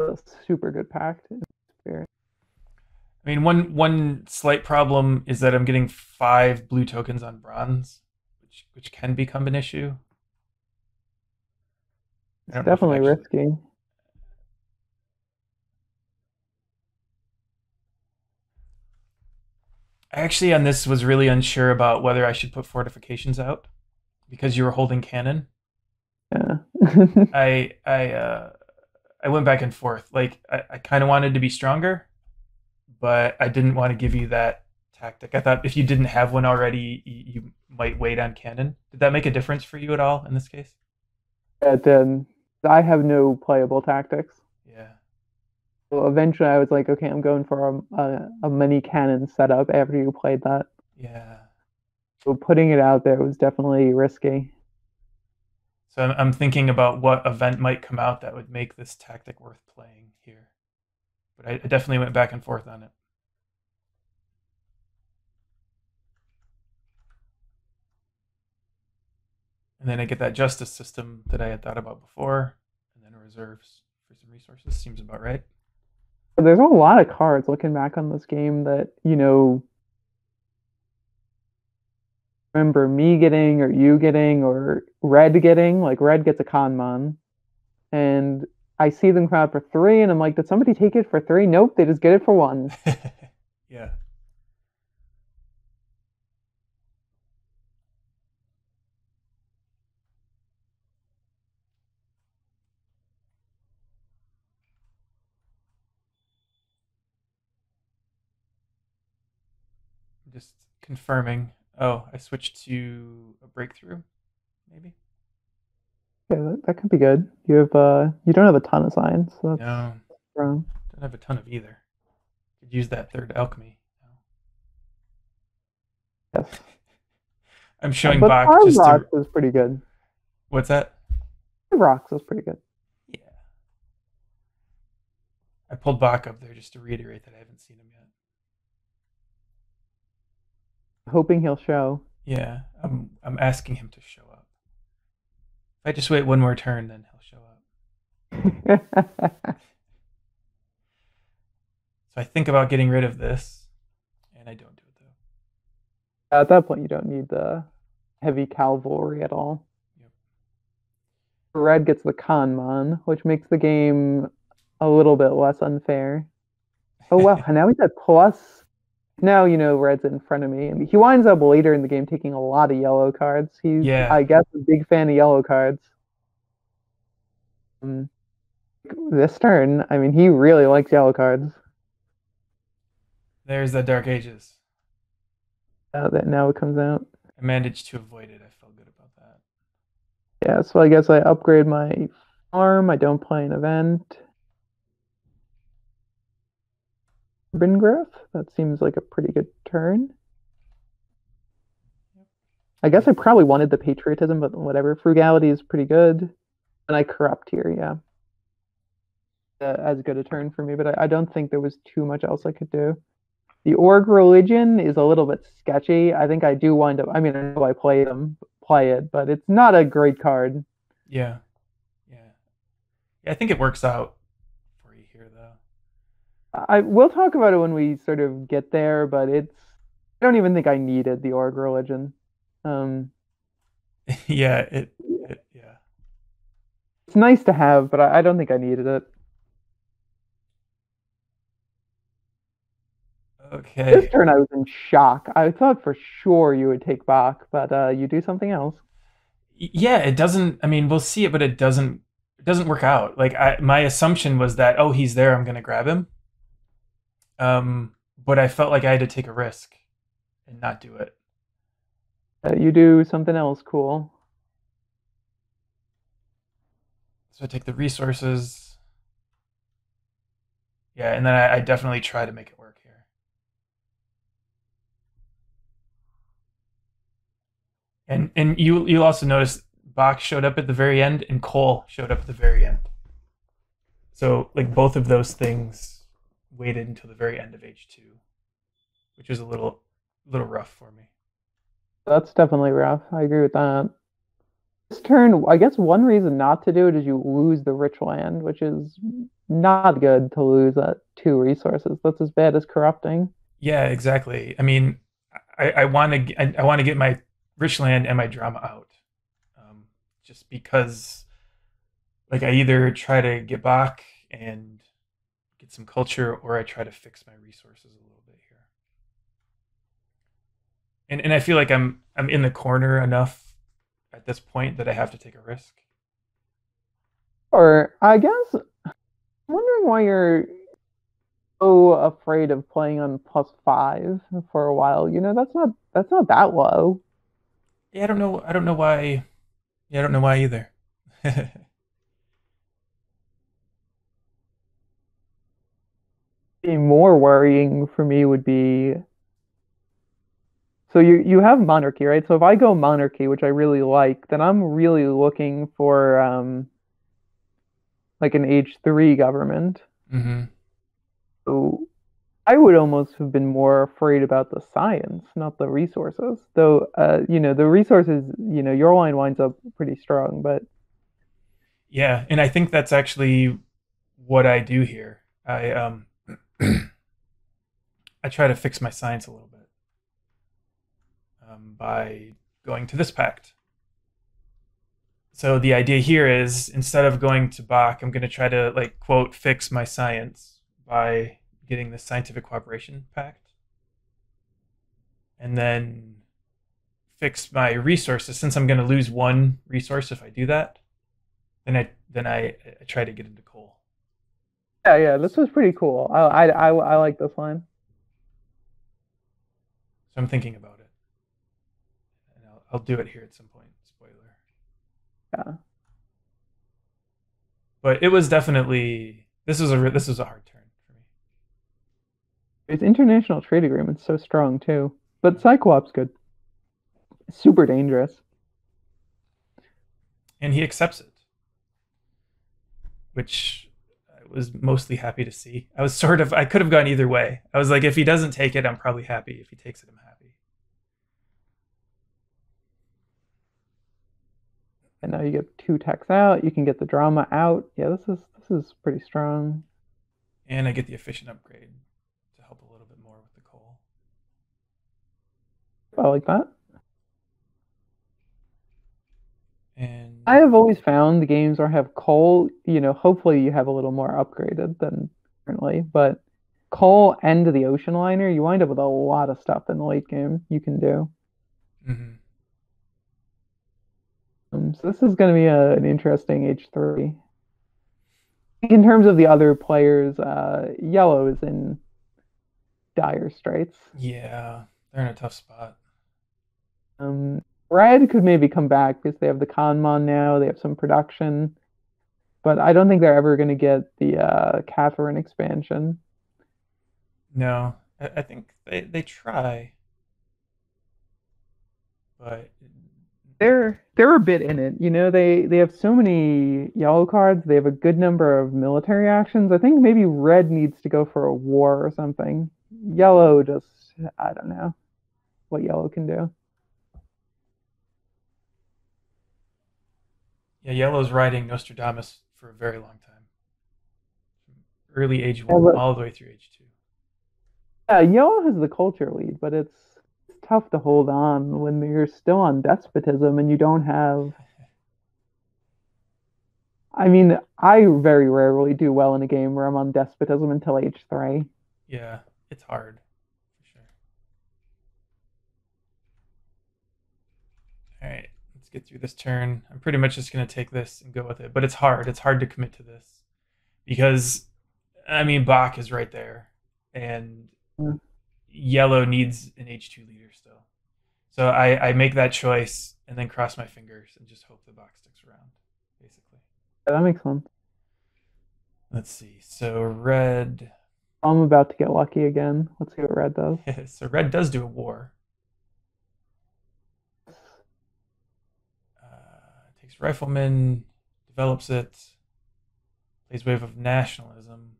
A super good pact. I mean, one slight problem is that I'm getting 5 blue tokens on bronze, which can become an issue. It's definitely risky. I actually on this was really unsure about whether I should put fortifications out because you were holding cannon. Yeah. I went back and forth. Like I kind of wanted to be stronger, but I didn't want to give you that tactic. I thought if you didn't have one already, you might wait on cannon. Did that make a difference for you at all in this case? It did. I have no playable tactics. Yeah. So eventually I was like, okay, I'm going for a mini cannon setup after you played that. Yeah. So putting it out there was definitely risky. So I'm thinking about what event might come out that would make this tactic worth playing here. But I definitely went back and forth on it. And then I get that justice system that I had thought about before, and then reserves for some resources. Seems about right. There's a lot of cards looking back on this game that, you know, remember me getting or you getting or Red getting. Like, Red gets a Kanban, and I see them come out for 3, and I'm like, did somebody take it for 3? Nope, they just get it for 1. Yeah. Just confirming. Oh, I switched to a breakthrough, maybe. Yeah, that could be good. You have you don't have a ton of science. So that's no, wrong. Don't have a ton of either. Could use that third alchemy. Yes. I'm showing Bach. But just rocks is pretty good. What's that? Rocks is pretty good. Yeah. I pulled Bach up there just to reiterate that I haven't seen him yet. Hoping he'll show. Yeah, I'm asking him to show up. If I just wait one more turn, then he'll show up. So I think about getting rid of this, and I don't do it though. At that point, you don't need the heavy cavalry at all. Yep. Red gets the Kanban, which makes the game a little bit less unfair. Oh wow! And now he's at plus. Now, you know, Red's in front of me. And he winds up later in the game taking a lot of yellow cards. He's, yeah, I guess, a big fan of yellow cards. This turn, I mean, he really likes yellow cards. There's the Dark Ages. That now it comes out. I managed to avoid it. I felt good about that. Yeah, so I guess I upgrade my farm. I don't play an event. Urban Growth? That seems like a pretty good turn. I guess I probably wanted the patriotism, but whatever. Frugality is pretty good. And I corrupt here, yeah. As good a turn for me, but I don't think there was too much else I could do. The org religion is a little bit sketchy. I think I do wind up, I mean, I know I play it, but it's not a great card. Yeah. Yeah, I think it works out. I will talk about it when we sort of get there, but it's, I don't even think I needed the org religion. Yeah, yeah. It's nice to have, but I don't think I needed it. Okay. This turn I was in shock. I thought for sure you would take Bach, but you do something else. Yeah, it doesn't, I mean, we'll see it, but it doesn't work out. Like, my assumption was that, oh, he's there, I'm going to grab him. But I felt like I had to take a risk and not do it. You do something else cool. So I take the resources. Yeah, and then I definitely try to make it work here. And you'll also notice Bach showed up at the very end and Cole showed up at the very end. So like both of those things waited until the very end of H2, which is a little rough for me. That's definitely rough. I agree with that. This turn, I guess one reason not to do it is you lose the Richland, which is not good to lose at 2 resources. That's as bad as corrupting. Yeah, exactly. I mean, I want to get my Richland and my drama out, just because, like, I either try to get Bach and get some culture, or I try to fix my resources a little bit here. And I feel like I'm in the corner enough at this point that I have to take a risk. Or I guess I'm wondering why you're so afraid of playing on +5 for a while. You know, that's not that low. Yeah, I don't know why. Yeah, I don't know why either. More worrying for me would be, so you have monarchy, right? So if I go monarchy, which I really like, then I'm really looking for like an H3 government. Mm-hmm. So I would almost have been more afraid about the science, not the resources. Though, you know, the resources, you know, your line winds up pretty strong, but. Yeah, and I think that's actually what I do here. I try to fix my science a little bit by going to this pact. So the idea here is, instead of going to Bach, I'm going to try to, like, quote, fix my science by getting the Scientific Cooperation Pact, and then fix my resources. Since I'm going to lose one resource if I do that, then I try to get into coal. Yeah, yeah, this was pretty cool. I like this line. So I'm thinking about it, and I'll do it here at some point. Spoiler. Yeah. But it was definitely, this was a hard turn. His international trade agreement's so strong too, but Cyclops good. Super dangerous. And he accepts it, which I was mostly happy to see. I was sort of, I could have gone either way. I was like, if he doesn't take it, I'm probably happy. If he takes it, I'm happy. And now you get two texts out. You can get the drama out. Yeah, this is pretty strong. And I get the efficient upgrade. Help a little bit more with the coal. I like that. And I have always found the games where I have coal, you know, hopefully you have a little more upgraded than currently, but coal and the Ocean Liner, you wind up with a lot of stuff in the late game you can do. Mm-hmm. So this is going to be an interesting H3. In terms of the other players, yellow is in dire straits. Yeah, they're in a tough spot. Red could maybe come back because they have the Kanmon now, they have some production, but I don't think they're ever going to get the Catherine expansion. No, I think they try, but they're a bit in it, you know. They have so many yellow cards, they have a good number of military actions. I think maybe red needs to go for a war or something. Yellow just, I don't know what yellow can do. Yeah, yellow's riding Nostradamus for a very long time. Early age one, all the way through age two. Yeah, yellow has the culture lead, but it's tough to hold on when you're still on despotism and you don't have... I mean, I very rarely do well in a game where I'm on despotism until age 3. Yeah. It's hard, for sure. All right, let's get through this turn. I'm pretty much just going to take this and go with it, but it's hard. It's hard to commit to this because, I mean, Bach is right there, and yellow needs an H2 leader still. So I make that choice and then cross my fingers and just hope the Bach sticks around, basically. Yeah, that makes sense. Let's see. So red... I'm about to get lucky again. Let's see what red does. Yeah, so red does do a war. Takes rifleman, develops it, plays wave of nationalism,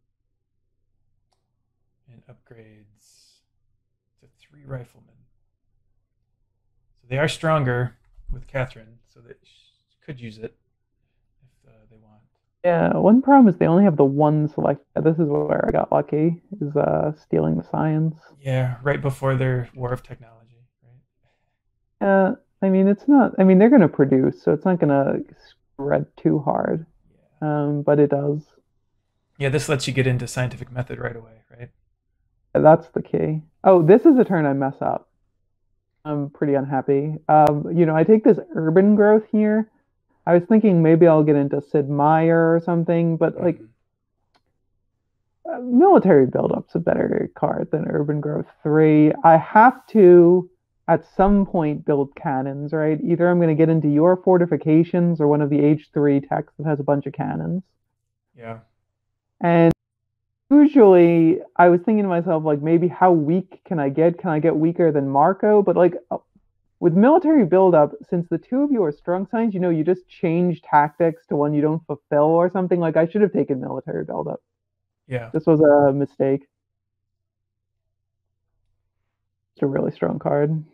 and upgrades to 3 riflemen. So they are stronger with Catherine, so they could use it if they want. Yeah, one problem is they only have the one select. This is where I got lucky, is stealing the science. Yeah, right before their war of technology, right? Yeah, I mean, it's not... I mean, they're going to produce, so it's not going to spread too hard. Yeah. But it does. Yeah, this lets you get into scientific method right away, right? Yeah, that's the key. Oh, this is a turn I mess up. I'm pretty unhappy. You know, I take this urban growth here. I was thinking maybe I'll get into Sid Meier or something, but like military buildup's a better card than Urban Growth 3. I have to at some point build cannons, right? Either I'm going to get into your fortifications or one of the H3 texts that has a bunch of cannons. Yeah. And usually I was thinking to myself, like, maybe how weak can I get? Can I get weaker than Marco? But like... with military buildup, since the two of you are strong signs, you know, you just change tactics to one you don't fulfill or something. Like, I should have taken military buildup. Yeah. This was a mistake. It's a really strong card.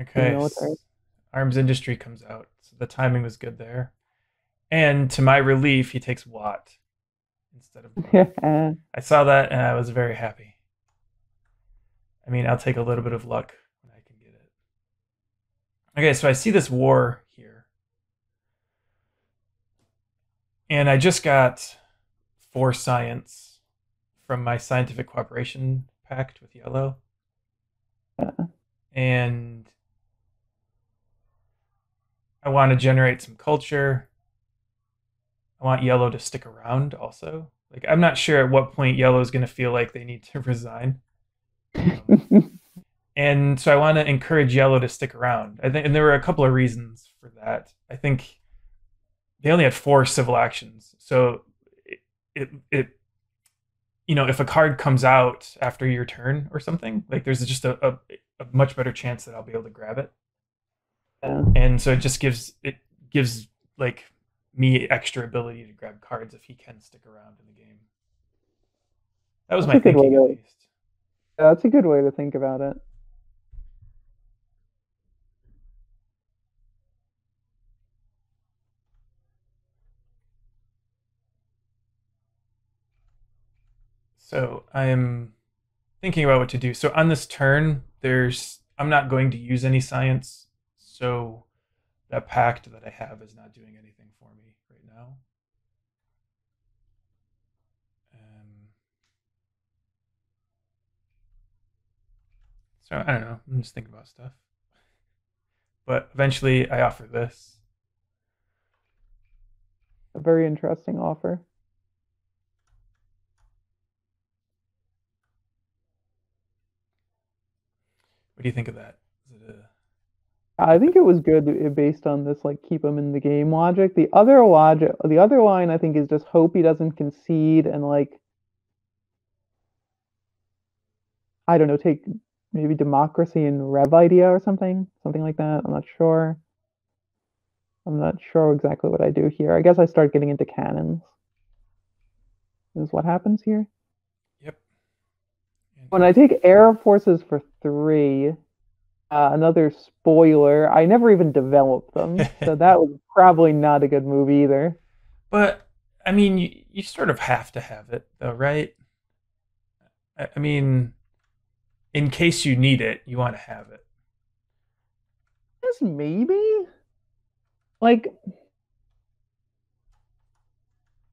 Okay. Arms Industry comes out. So the timing was good there. And to my relief, he takes Watt instead of Bach. I saw that and I was very happy. I mean, I'll take a little bit of luck when I can get it. Okay, so I see this war here. And I just got 4 science from my scientific cooperation pact with yellow. And I want to generate some culture. I want yellow to stick around also. Like, I'm not sure at what point yellow is going to feel like they need to resign. And so I want to encourage yellow to stick around. I think, and there were a couple of reasons for that. I think they only had 4 civil actions. So it you know, if a card comes out after your turn or something, like there's just a much better chance that I'll be able to grab it. Yeah. And so it just gives like me extra ability to grab cards if he can stick around in the game. That was my thinking, at least. Yeah, that's a good way to think about it. So I am thinking about what to do. So on this turn, I'm not going to use any science, so that pact that I have is not doing anything for me right now. So I don't know. I'm just thinking about stuff. But eventually I offer this. A very interesting offer. What do you think of that? Is it I think it was good based on this, like, keep him in the game logic. The other line I think is just hope he doesn't concede and, like, I don't know, take maybe democracy and rev idea or something like that. I'm not sure exactly what I do here. I guess I start getting into cannons. Is what happens here. When I take Air Forces for 3, another spoiler, I never even developed them, so that was probably not a good move either. But, I mean, you sort of have to have it, though, right? I mean, in case you need it, you want to have it. Yes, maybe? Like,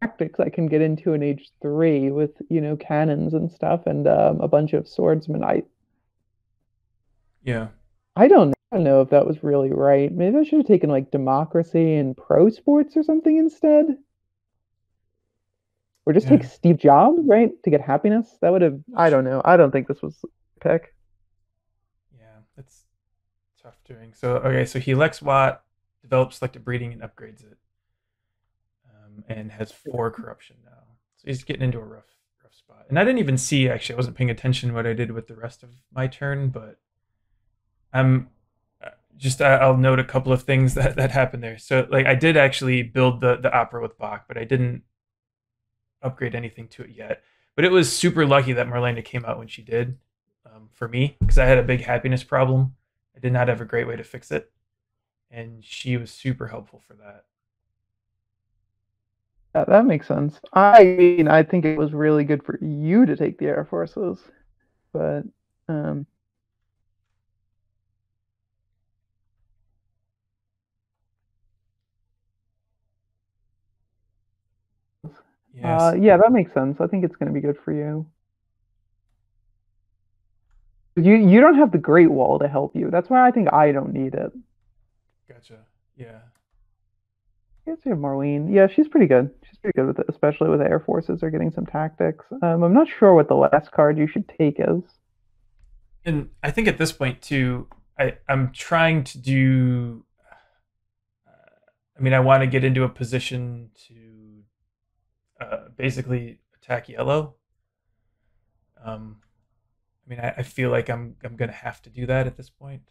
tactics I can get into in age 3 with, you know, cannons and stuff and a bunch of swordsmen. I don't know if that was really right. Maybe I should have taken like democracy and pro sports or something instead, or just take Steve Jobs, right, to get happiness. That would have, I don't know, I don't think this was the pick. Yeah, it's tough doing. So okay, so he elects Watt, develops selective breeding and upgrades it. And has 4 corruption now. So he's getting into a rough spot. And I didn't even see, actually, I wasn't paying attention what I did with the rest of my turn, but I'm just, I'll note a couple of things that happened there. So, like, I did actually build the opera with Bach, but I didn't upgrade anything to it yet. But it was super lucky that Marlena came out when she did, for me, because I had a big happiness problem. I did not have a great way to fix it. And she was super helpful for that. Yeah, that makes sense. I mean, I think it was really good for you to take the Air Forces, but yes. Yeah, that makes sense. I think it's going to be good for you. You don't have the Great Wall to help you. That's why I think I don't need it. Gotcha. Yeah. I guess we have Marlene. Yeah, she's pretty good. She's pretty good with it, especially with the Air Forces or getting some tactics. I'm not sure what the last card you should take is. And I think at this point, too, I'm trying to do... I mean, I want to get into a position to basically attack yellow. I mean, I feel like I'm going to have to do that at this point.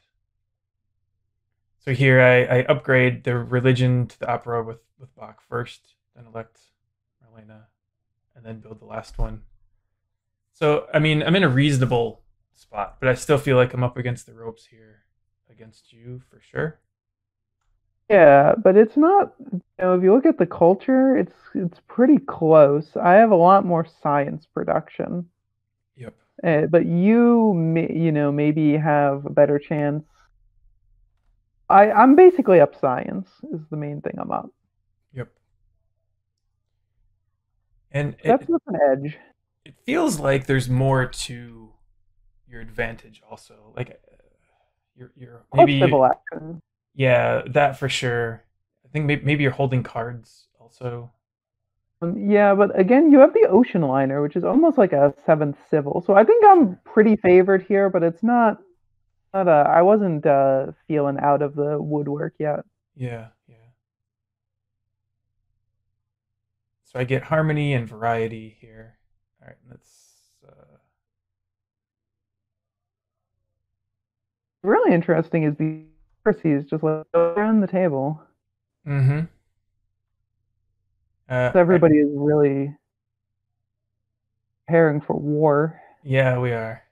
So here I upgrade the religion to the opera with Bach first, then elect Marlena, and then build the last one. So, I mean, I'm in a reasonable spot, but I still feel like I'm up against the ropes here against you for sure. Yeah, but it's not, you know, if you look at the culture, it's pretty close. I have a lot more science production. Yep. But you know, maybe have a better chance. I'm basically up science is the main thing I'm up. Yep. And that's just an edge. It feels like there's more to your advantage also. Like you're maybe civil action. Yeah, that for sure. I think maybe you're holding cards also. Yeah, but again, you have the Ocean Liner, which is almost like a 7th civil. So I think I'm pretty favored here, but it's not I wasn't feeling out of the woodwork yet. Yeah, yeah. So I get harmony and variety here. All right, let's... Really interesting is the democracies just like around the table. Mm-hmm. Everybody is really preparing for war. Yeah, we are.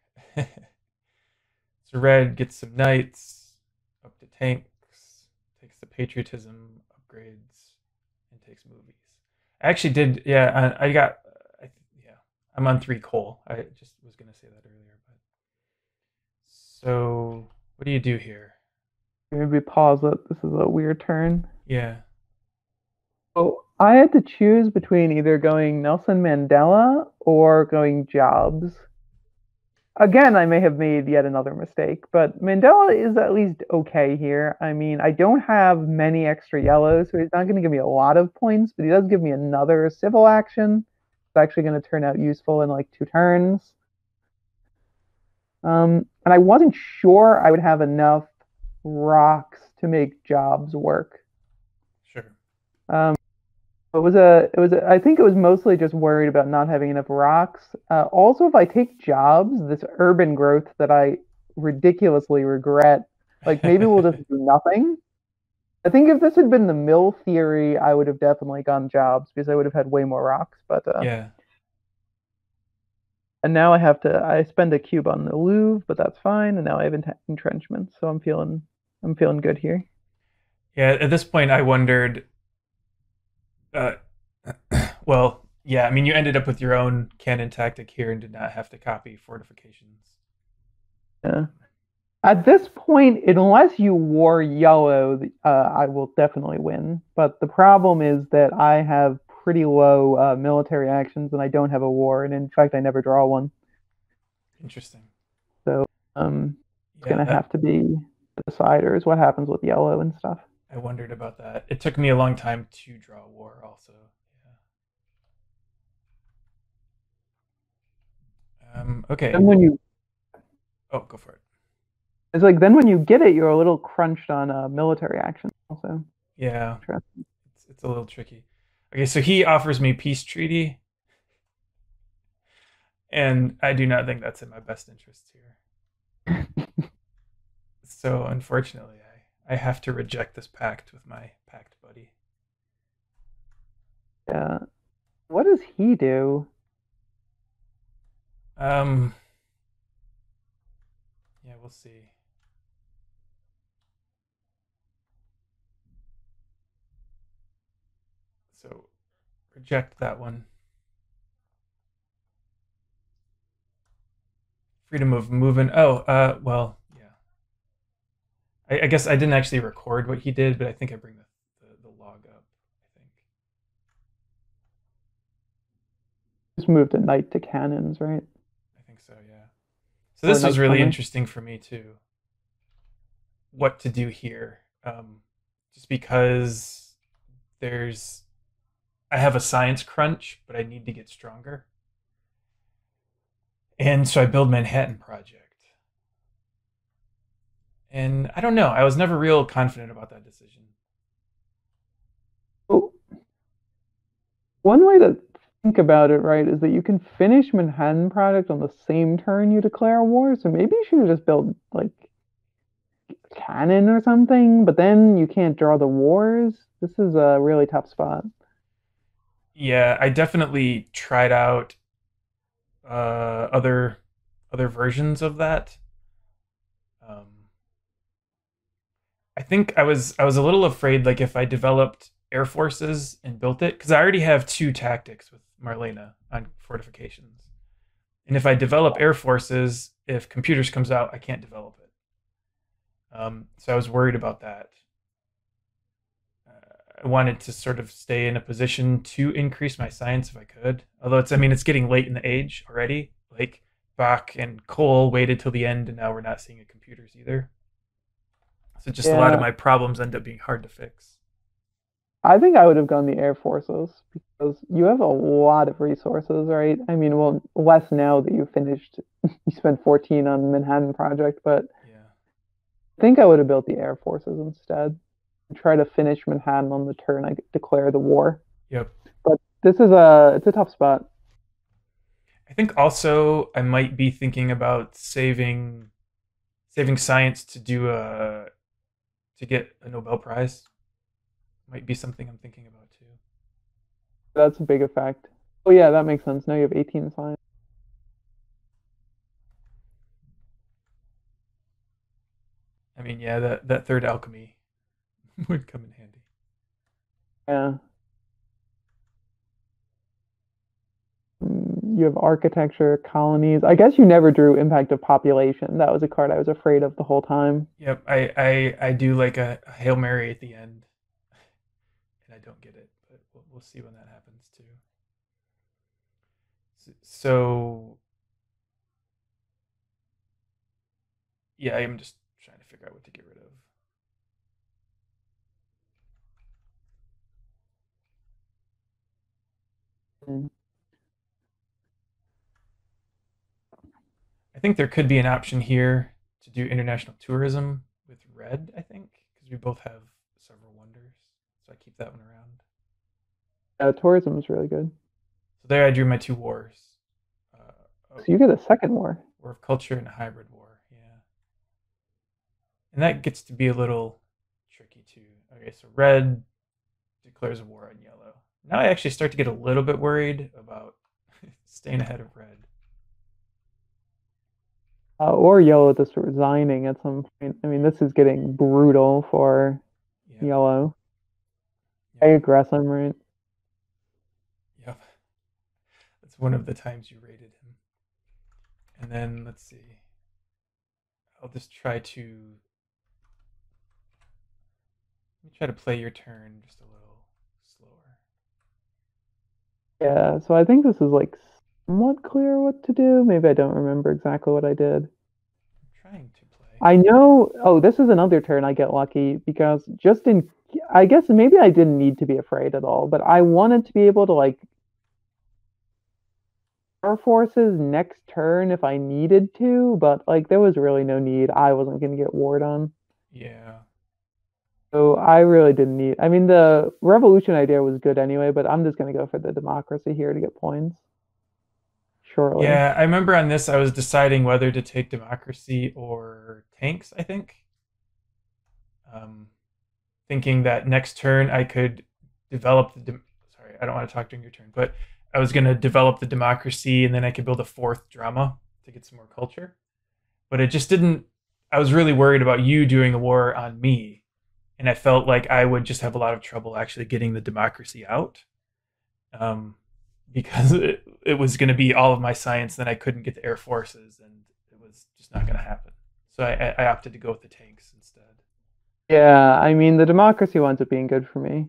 So red gets some knights, up to tanks, takes the patriotism, upgrades, and takes movies. I actually did, yeah, I'm on 3 coal. I just was going to say that earlier. But so what do you do here? Maybe pause it. This is a weird turn. Yeah. Oh. I had to choose between either going Nelson Mandela or going Jobs. Again, I may have made yet another mistake, but Mandela is at least okay here. I mean, I don't have many extra yellows, so he's not going to give me a lot of points, but he does give me another civil action. It's actually going to turn out useful in like 2 turns. And I wasn't sure I would have enough rocks to make Jobs work. Sure. I think it was mostly just worried about not having enough rocks. Also, if I take Jobs, this urban growth that I ridiculously regret, like maybe we'll just do nothing. I think if this had been the mill theory, I would have definitely gone Jobs because I would have had way more rocks. But yeah. And now I spend a cube on the Louvre, but that's fine. And now I have entrenchments, so I'm feeling good here. Yeah, at this point, I wondered. Well, yeah, I mean, you ended up with your own cannon tactic here and did not have to copy fortifications. Yeah. At this point, unless you wore yellow, I will definitely win. But the problem is that I have pretty low military actions and I don't have a war. And in fact, I never draw one. Interesting. So it's going to have to be the deciders, what happens with yellow and stuff. I wondered about that. It took me a long time to draw war also. Yeah. Okay. And when you... Oh, go for it. It's like, then when you get it, you're a little crunched on military action also. Yeah. It's a little tricky. Okay, so he offers me peace treaty. And I do not think that's in my best interest here. So, unfortunately, I have to reject this pact with my pact buddy. Yeah. What does he do? Yeah, we'll see. So reject that one. Freedom of movement. Oh, well. I guess I didn't actually record what he did, but I think I bring the log up, I think. Just moved a knight to cannons, right? I think so, yeah. So this was really interesting for me, too. What to do here. Just because I have a science crunch, but I need to get stronger. And so I build Manhattan Project. And I don't know. I was never real confident about that decision. Oh. One way to think about it, right, is that you can finish Manhattan Project on the same turn you declare war. So maybe you should just build, like, a cannon or something. But then you can't draw the wars. This is a really tough spot. Yeah, I definitely tried out other versions of that. I think I was a little afraid, like, if I developed Air Forces and built it, because I already have two tactics with Marlena on Fortifications. And if I develop Air Forces, if Computers comes out, I can't develop it. So I was worried about that. I wanted to sort of stay in a position to increase my science if I could. Although it's getting late in the age already. Like Bach and Cole waited till the end, and now we're not seeing it computers either. So just a lot of my problems end up being hard to fix. I think I would have gone the Air Forces because you have a lot of resources, right? I mean, well, less now that you finished, you spent 14 on the Manhattan Project, but yeah. I think I would have built the Air Forces instead. Try to finish Manhattan on the turn I declare the war. Yep. But this is a tough spot. I think also I might be thinking about saving science to do to get a Nobel Prize. Might be something I'm thinking about too. That's a big effect. Oh yeah, that makes sense. Now you have 18 science. I mean, yeah, that third alchemy would come in handy. Yeah. You have architecture, colonies. I guess you never drew impact of population. That was a card I was afraid of the whole time. Yep, I do like a Hail Mary at the end, and I don't get it, but we'll see when that happens too. So yeah, I'm just trying to figure out what to get rid of. I think there could be an option here to do international tourism with red, I think, because we both have several wonders, so I keep that one around. Tourism is really good. So there I drew my two wars. So you get a second war. War of culture and a hybrid war, yeah. And that gets to be a little tricky too. Okay, so red declares a war on yellow. Now I actually start to get a little bit worried about staying ahead of red. Or yellow just resigning at some point. I mean, this is getting brutal for yellow. Very aggressive, right? Yep. That's one of the times you rated him. And then, let's see. I'll just try to... Let me try to play your turn just a little. Yeah, so I think this is like somewhat clear what to do. Maybe I don't remember exactly what I did. I'm trying to play. I know. Oh, this is another turn I get lucky because I guess maybe I didn't need to be afraid at all, but I wanted to be able to like Air Forces next turn if I needed to, but like there was really no need. I wasn't going to get warred on. Yeah. So I really didn't need... I mean, the revolution idea was good anyway, but I'm just going to go for the democracy here to get points. Shortly. Yeah, I remember on this I was deciding whether to take democracy or tanks, I think. Thinking that next turn I could develop the... Sorry, I don't want to talk during your turn, but I was going to develop the democracy and then I could build a fourth drama to get some more culture. But it just didn't... I was really worried about you doing a war on me. And I felt like I would just have a lot of trouble actually getting the democracy out because it was going to be all of my science. Then I couldn't get the Air Forces and it was just not going to happen. So I opted to go with the tanks instead. Yeah, I mean, the democracy wound up being good for me.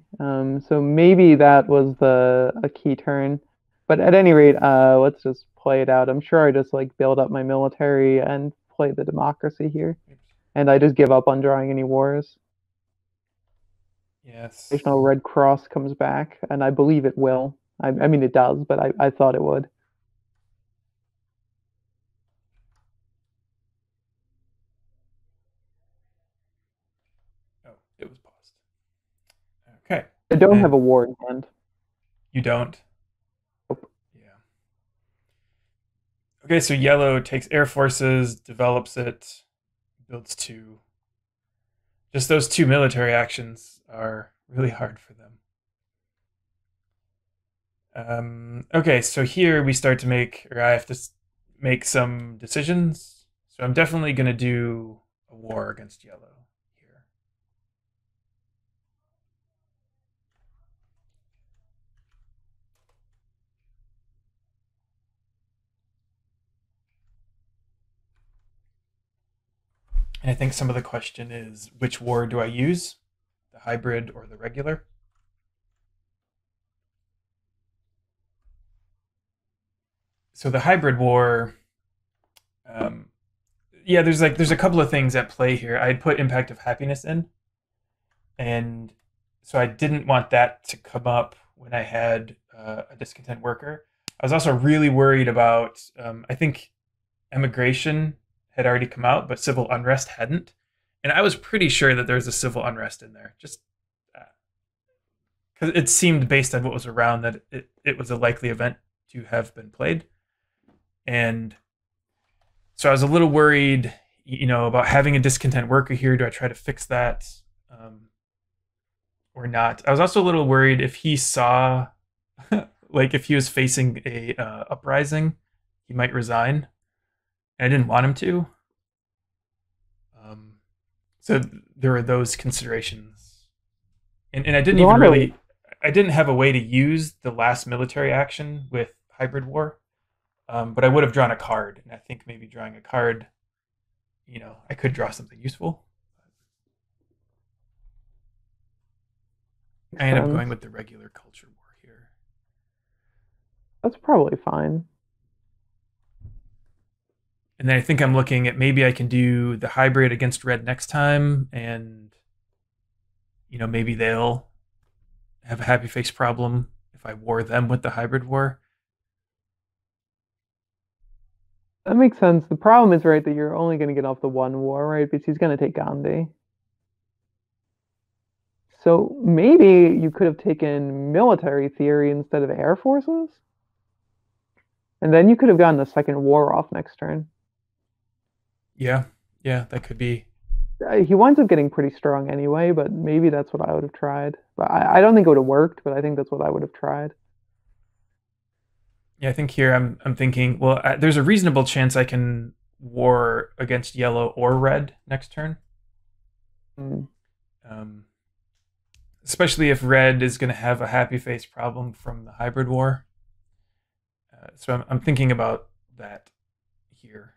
So maybe that was a key turn. But at any rate, let's just play it out. I'm sure I just like build up my military and play the democracy here. And I just give up on drawing any wars. Yes. Red Cross comes back, and I believe it will. I mean, it does, but I thought it would. Oh, it was paused. Okay. I don't have a war in hand. You don't? Nope. Yeah. Okay, so yellow takes Air Forces, develops it, builds two. Just those two military actions are really hard for them. Okay, so here we start to make, or I have to make some decisions. So I'm definitely going to do a war against yellow here. And I think some of the question is, which war do I use? The hybrid or the regular? So the hybrid war, yeah, there's a couple of things at play here. I had put impact of happiness in, and so I didn't want that to come up when I had a discontent worker. I was also really worried about, I think emigration had already come out, but civil unrest hadn't. And I was pretty sure that there was a civil unrest in there, just because it seemed based on what was around that it was a likely event to have been played. And so I was a little worried, you know, about having a discontent worker here. Do I try to fix that or not? I was also a little worried if he saw, like if he was facing a uprising, he might resign. And I didn't want him to. So there were those considerations. And I didn't even really, I didn't have a way to use the last military action with hybrid war. But I would have drawn a card, and I think maybe drawing a card, you know, I could draw something useful. I end up going with the regular culture war here. That's probably fine. And then I think I'm looking at maybe I can do the hybrid against red next time, and, you know, maybe they'll have a happy face problem if I war them with the hybrid war. That makes sense. The problem is, right, that you're only going to get off the one war, right? Because he's going to take Gandhi. So maybe you could have taken military theory instead of Air Forces. And then you could have gotten a second war off next turn. Yeah. Yeah, that could be. He winds up getting pretty strong anyway, but maybe that's what I would have tried. But I don't think it would have worked, but I think that's what I would have tried. Yeah, I think here I'm thinking, well, there's a reasonable chance I can war against yellow or red next turn. Mm. Especially if red is going to have a happy face problem from the hybrid war. So I'm thinking about that here.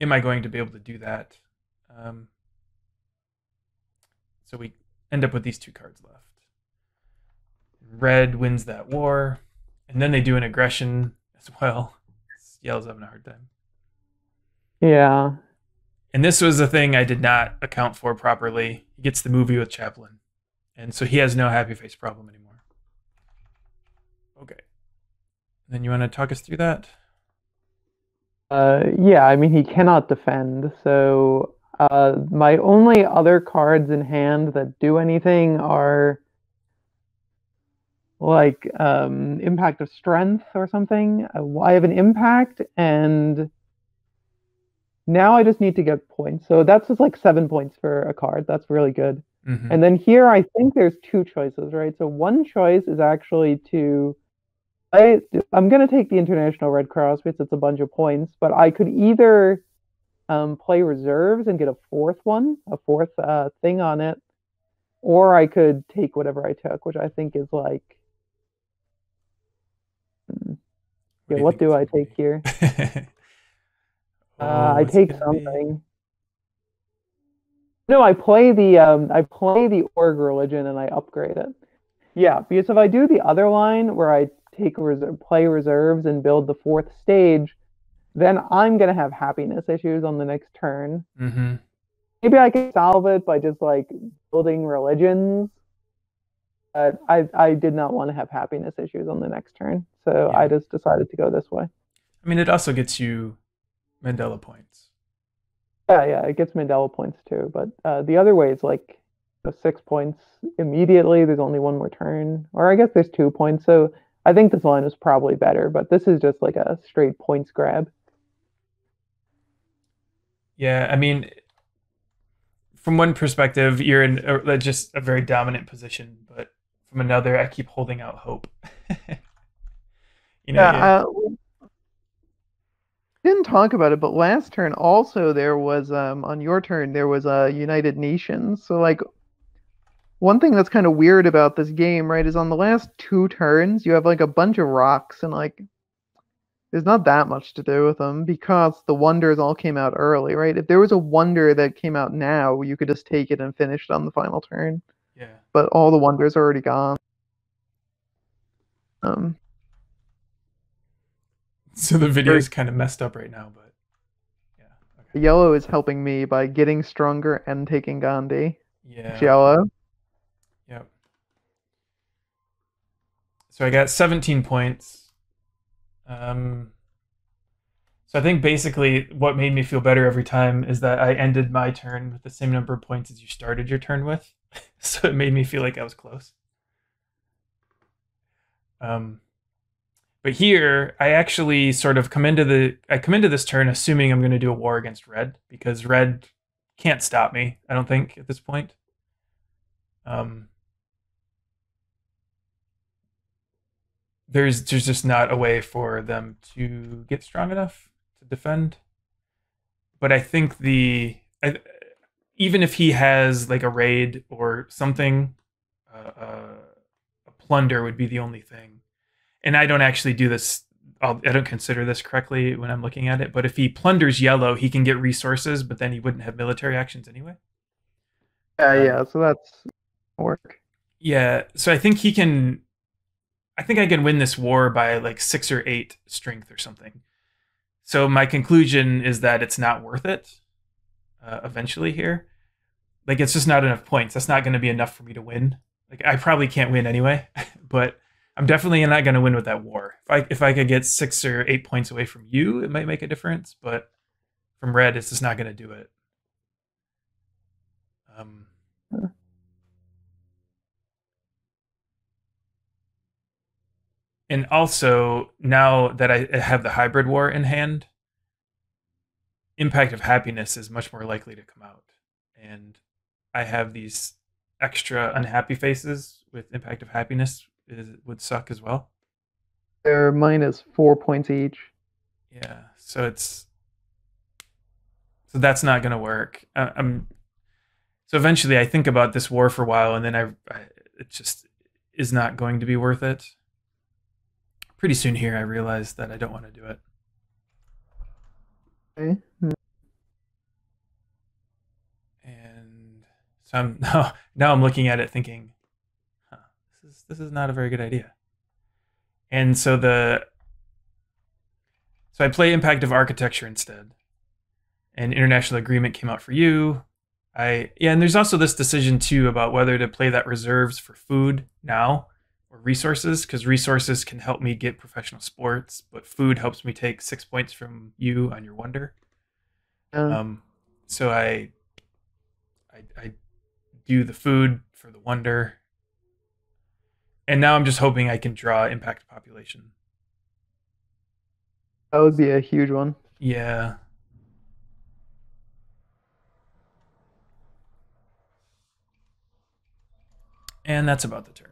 Am I going to be able to do that? So we end up with these two cards left. Red wins that war. And then they do an aggression as well. Yellow's having a hard time. Yeah. And this was the thing I did not account for properly. He gets the movie with Chaplin. And so he has no happy face problem anymore. Okay. Then you want to talk us through that? Yeah, I mean, he cannot defend. So my only other cards in hand that do anything are like impact of strength or something. I have an impact, and now I just need to get points. So that's just like 7 points for a card. That's really good. Mm-hmm. And then here I think there's two choices, right? So one choice is actually to... I'm going to take the International Red Cross because it's a bunch of points, but I could either play reserves and get a fourth one, a fourth thing on it, or I could take whatever I took, which I think is like... Yeah, what do I take here? I take something. No, I play the org religion and I upgrade it. Yeah, because if I do the other line where I take play reserves and build the fourth stage, then I'm gonna have happiness issues on the next turn. Mm-hmm. Maybe I can solve it by just like building religions. But I did not want to have happiness issues on the next turn, so yeah. I just decided to go this way. I mean, it also gets you Mandela points. Yeah, yeah, it gets Mandela points too. But the other way is like 6 points immediately. There's only one more turn, or I guess there's 2 points. So I think this line was probably better, but this is just like a straight points grab. Yeah, I mean, from one perspective, you're in just a very dominant position, but from another, I keep holding out hope. You know, didn't talk about it, but last turn also there was on your turn there was a United Nations. So like one thing that's kind of weird about this game, right, is on the last two turns you have like a bunch of rocks and like there's not that much to do with them because the wonders all came out early, right? If there was a wonder that came out now, you could just take it and finish it on the final turn. Yeah. But all the wonders are already gone. So the video is kind of messed up right now, but yeah. Okay. Yellow is helping me by getting stronger and taking Gandhi. Yeah. Yellow. Yep. So I got 17 points. So I think basically what made me feel better every time is that I ended my turn with the same number of points as you started your turn with. So it made me feel like I was close. But here I actually sort of come into this turn assuming I'm going to do a war against red because red can't stop me, I don't think, at this point. There's just not a way for them to get strong enough to defend. But I think even if he has like a raid or something, a plunder would be the only thing. And I don't actually do this. I don't consider this correctly when I'm looking at it. But if he plunders yellow, he can get resources, but then he wouldn't have military actions anyway. Yeah. So that's work. Yeah. So I think he can. I think I can win this war by like 6 or 8 strength or something. So my conclusion is that it's not worth it eventually here. Like it's just not enough points. That's not going to be enough for me to win. Like I probably can't win anyway, but I'm definitely not going to win with that war. If I could get 6 or 8 points away from you, it might make a difference, but from red, it's just not going to do it. And also, now that I have the hybrid war in hand, impact of happiness is much more likely to come out. And I have these extra unhappy faces with impact of happiness. It would suck as well. They're minus 4 points each. Yeah, so so that's not going to work. So eventually I think about this war for a while, and then it just is not going to be worth it. Pretty soon here, I realized that I don't want to do it. Okay. And so I'm now I'm looking at it thinking, huh, this is not a very good idea. And so I play Impact of Architecture instead. And International Agreement came out for you. And there's also this decision too about whether to play that reserves for food now. Or resources, because resources can help me get professional sports, but food helps me take 6 points from you on your wonder. So I do the food for the wonder, and now I'm just hoping I can draw impact population. That would be a huge one. Yeah. And that's about the turn.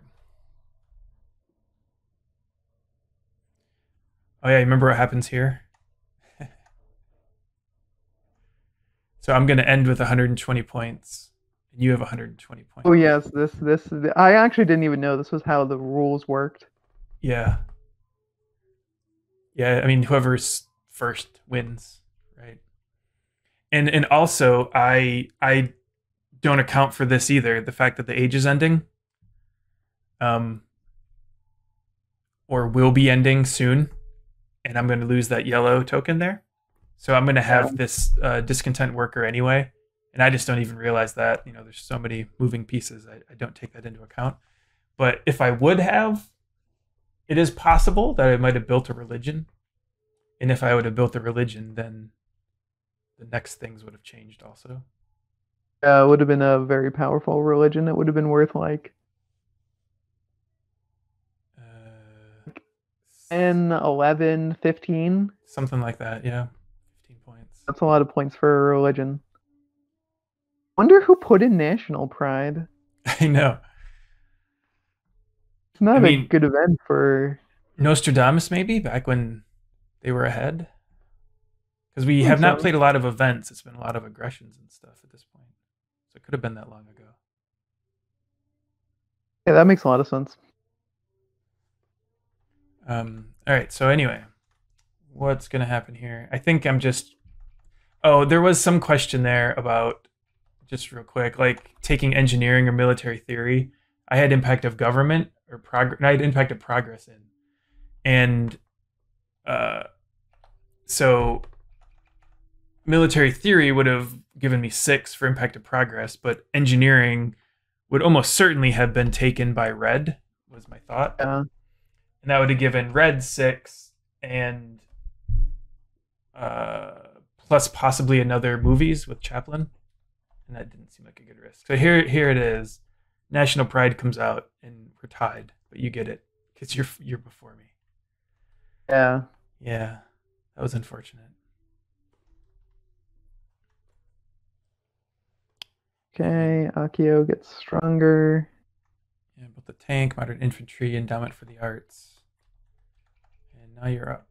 Oh yeah, remember what happens here? So I'm going to end with 120 points, and you have 120 points. Oh yes, I actually didn't even know this was how the rules worked. Yeah. Yeah, I mean, whoever's first wins, right? And also, I don't account for this either, the fact that the age is ending, or will be ending soon. And I'm going to lose that yellow token there. So I'm going to have this discontent worker anyway. And I just don't even realize that. You know, there's so many moving pieces. I don't take that into account. But if I would have, it is possible that I might have built a religion. And if I would have built a religion, then the next things would have changed also. It would have been a very powerful religion. It would have been worth like 10, 11, 15. Something like that, yeah. 15 points. That's a lot of points for a religion. Wonder who put in National Pride. I know. It's not a good event for Nostradamus, maybe, back when they were ahead? Because we have not played a lot of events. It's been a lot of aggressions and stuff at this point. So it could have been that long ago. Yeah, that makes a lot of sense. All right, so anyway, what's going to happen here? I think I'm just... Oh, there was some question there about, just real quick, like taking engineering or military theory. I had impact of government or progress. I had impact of progress in. And so military theory would have given me 6 for impact of progress, but engineering would almost certainly have been taken by red, was my thought. And that would have given red 6 and plus possibly another movies with Chaplin. And that didn't seem like a good risk. So here it is. National pride comes out and we're tied, but you get it because you're before me. Yeah. Yeah. That was unfortunate. Okay, Akio gets stronger. Yeah, both the tank, modern infantry, endowment for the arts. And now you're up.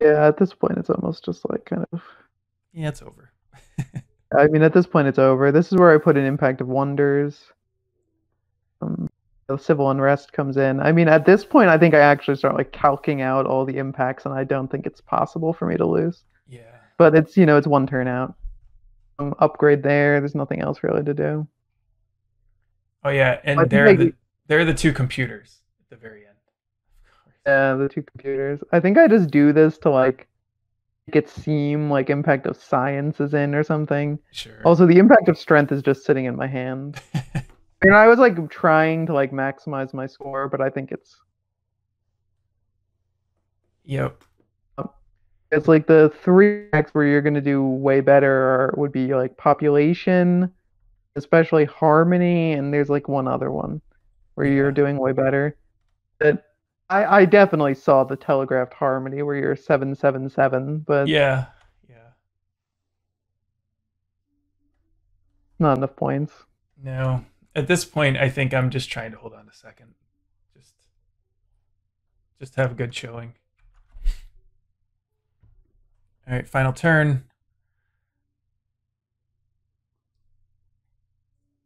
Yeah, at this point it's almost just like kind of... Yeah, it's over. I mean, at this point it's over. This is where I put an impact of wonders. The civil unrest comes in. I mean, at this point, I think I actually start like calking out all the impacts, and I don't think it's possible for me to lose. Yeah. But it's, you know, it's one turn out. Upgrade there. There's nothing else really to do. Oh yeah, and they're the two computers at the very end. Yeah, the two computers. I think I just do this to like make it seem like impact of science is in or something. Sure. Also, the impact of strength is just sitting in my hand. And I was like trying to like maximize my score, but I think it's... Yep. It's like the 3 acts where you're going to do way better would be like population, especially harmony, and there's like one other one where you're doing way better. But I definitely saw the telegraphed harmony where you're 777, but... Yeah. Yeah. Not enough points. No. At this point, I think I'm just trying to hold on a second. Just have a good showing. All right, final turn.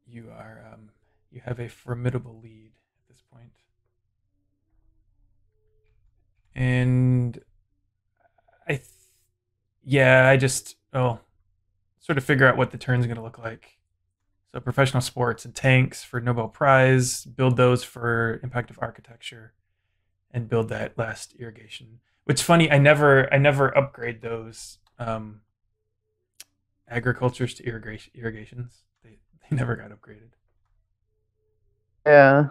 You are you have a formidable lead at this point. And I just sort of figure out what the turn's going to look like. So professional sports and tanks for Nobel Prize, build those for impact of architecture, and build that last irrigation. Which is funny, I never upgrade those agricultures to irrigations. They never got upgraded. Yeah.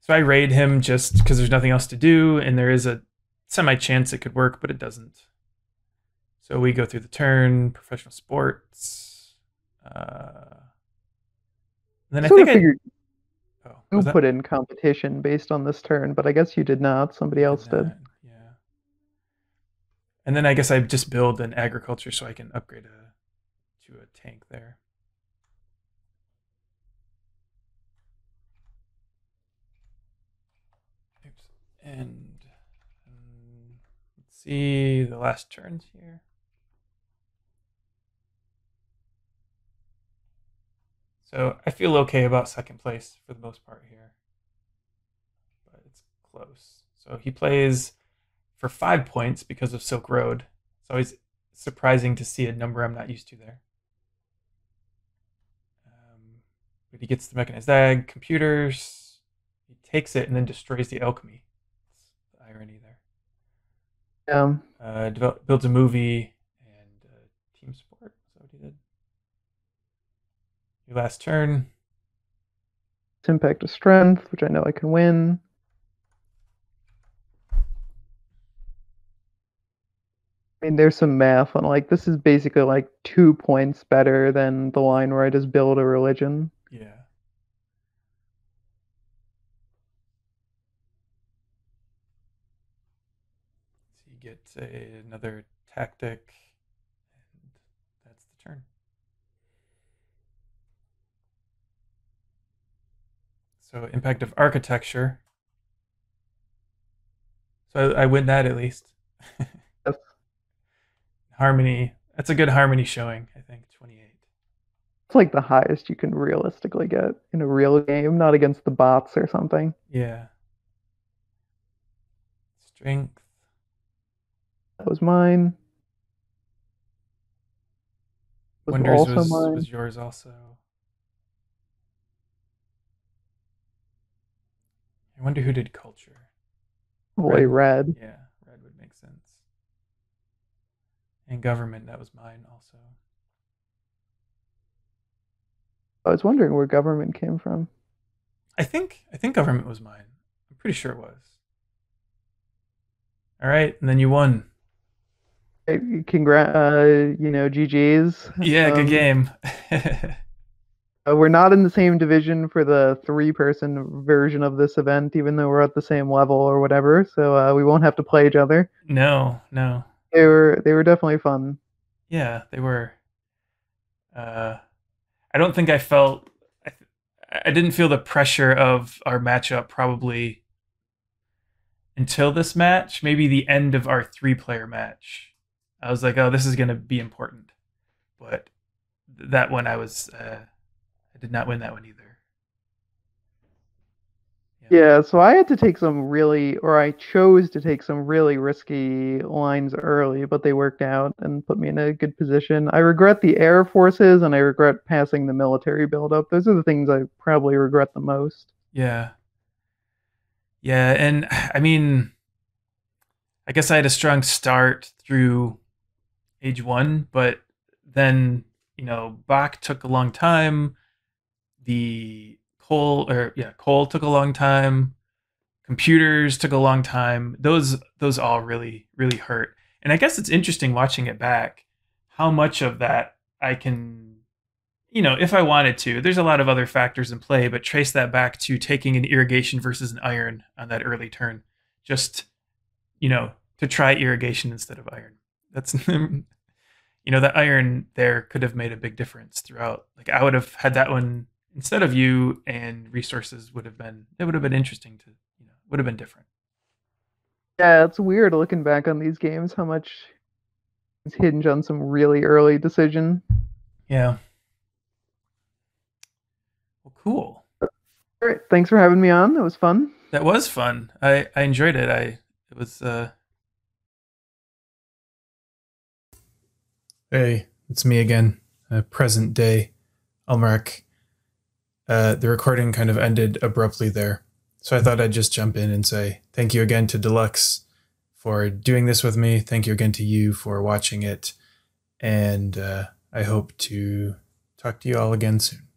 So I raid him just because there's nothing else to do, and there is a semi-chance it could work, but it doesn't. So we go through the turn, professional sports, then I think you put in competition based on this turn, but I guess you did not. Somebody else did. Yeah. And then I guess I just build an agriculture so I can upgrade to a tank there. Oops. And let's see the last turns here. So I feel okay about second place for the most part here, but it's close. So he plays for 5 points because of Silk Road. It's always surprising to see a number I'm not used to there. But he gets the mechanized ag, computers, he takes it and then destroys the alchemy. It's the irony there. Builds a movie and team sport, is that what he did? Your last turn. It's impact of strength, which I know I can win. I mean, there's some math on like this is basically like 2 points better than the line where I just build a religion. Yeah. So you get another tactic. So impact of architecture So I win that at least. Yes. Harmony. That's a good harmony showing, I think, 28. It's like the highest you can realistically get in a real game, not against the bots or something. Yeah. Strength. That was mine. Wonders was yours also. I wonder who did culture. Probably Red. Yeah, Red would make sense. And government, that was mine also. I was wondering where government came from. I think government was mine. I'm pretty sure it was. All right, and then you won. Congrats, you know, GGs. Yeah, good game. We're not in the same division for the three-person version of this event, even though we're at the same level or whatever. So we won't have to play each other. No, no. They were definitely fun. Yeah, they were. I don't think I felt. I didn't feel the pressure of our matchup probably until this match. Maybe the end of our three-player match. I was like, oh, this is going to be important. But that one, I did not win that one either. Yeah. Yeah, so I had to take some really, or I chose to take some really risky lines early, but they worked out and put me in a good position. I regret the Air Forces, and I regret passing the military buildup. Those are the things I probably regret the most. Yeah. Yeah, and I mean, I guess I had a strong start through age one, but then, you know, Bach took a long time. The coal took a long time. Computers took a long time. Those all really hurt. And I guess it's interesting watching it back how much of that I can, you know, if I wanted to. There's a lot of other factors in play, but trace that back to taking an irrigation versus an iron on that early turn. Just, you know, to try irrigation instead of iron. That's, you know, the iron there could have made a big difference throughout. Like I would have had that one instead of you, and resources would have been, it would have been interesting to, you know, would have been different. Yeah, it's weird looking back on these games, how much is hinge on some really early decision. Yeah. Well, cool. All right. Thanks for having me on. That was fun. That was fun. I enjoyed it. It was, Hey, it's me again, present day Almrak. The recording kind of ended abruptly there, so I thought I'd just jump in and say thank you again to Deluxe for doing this with me. Thank you again to you for watching it, and I hope to talk to you all again soon.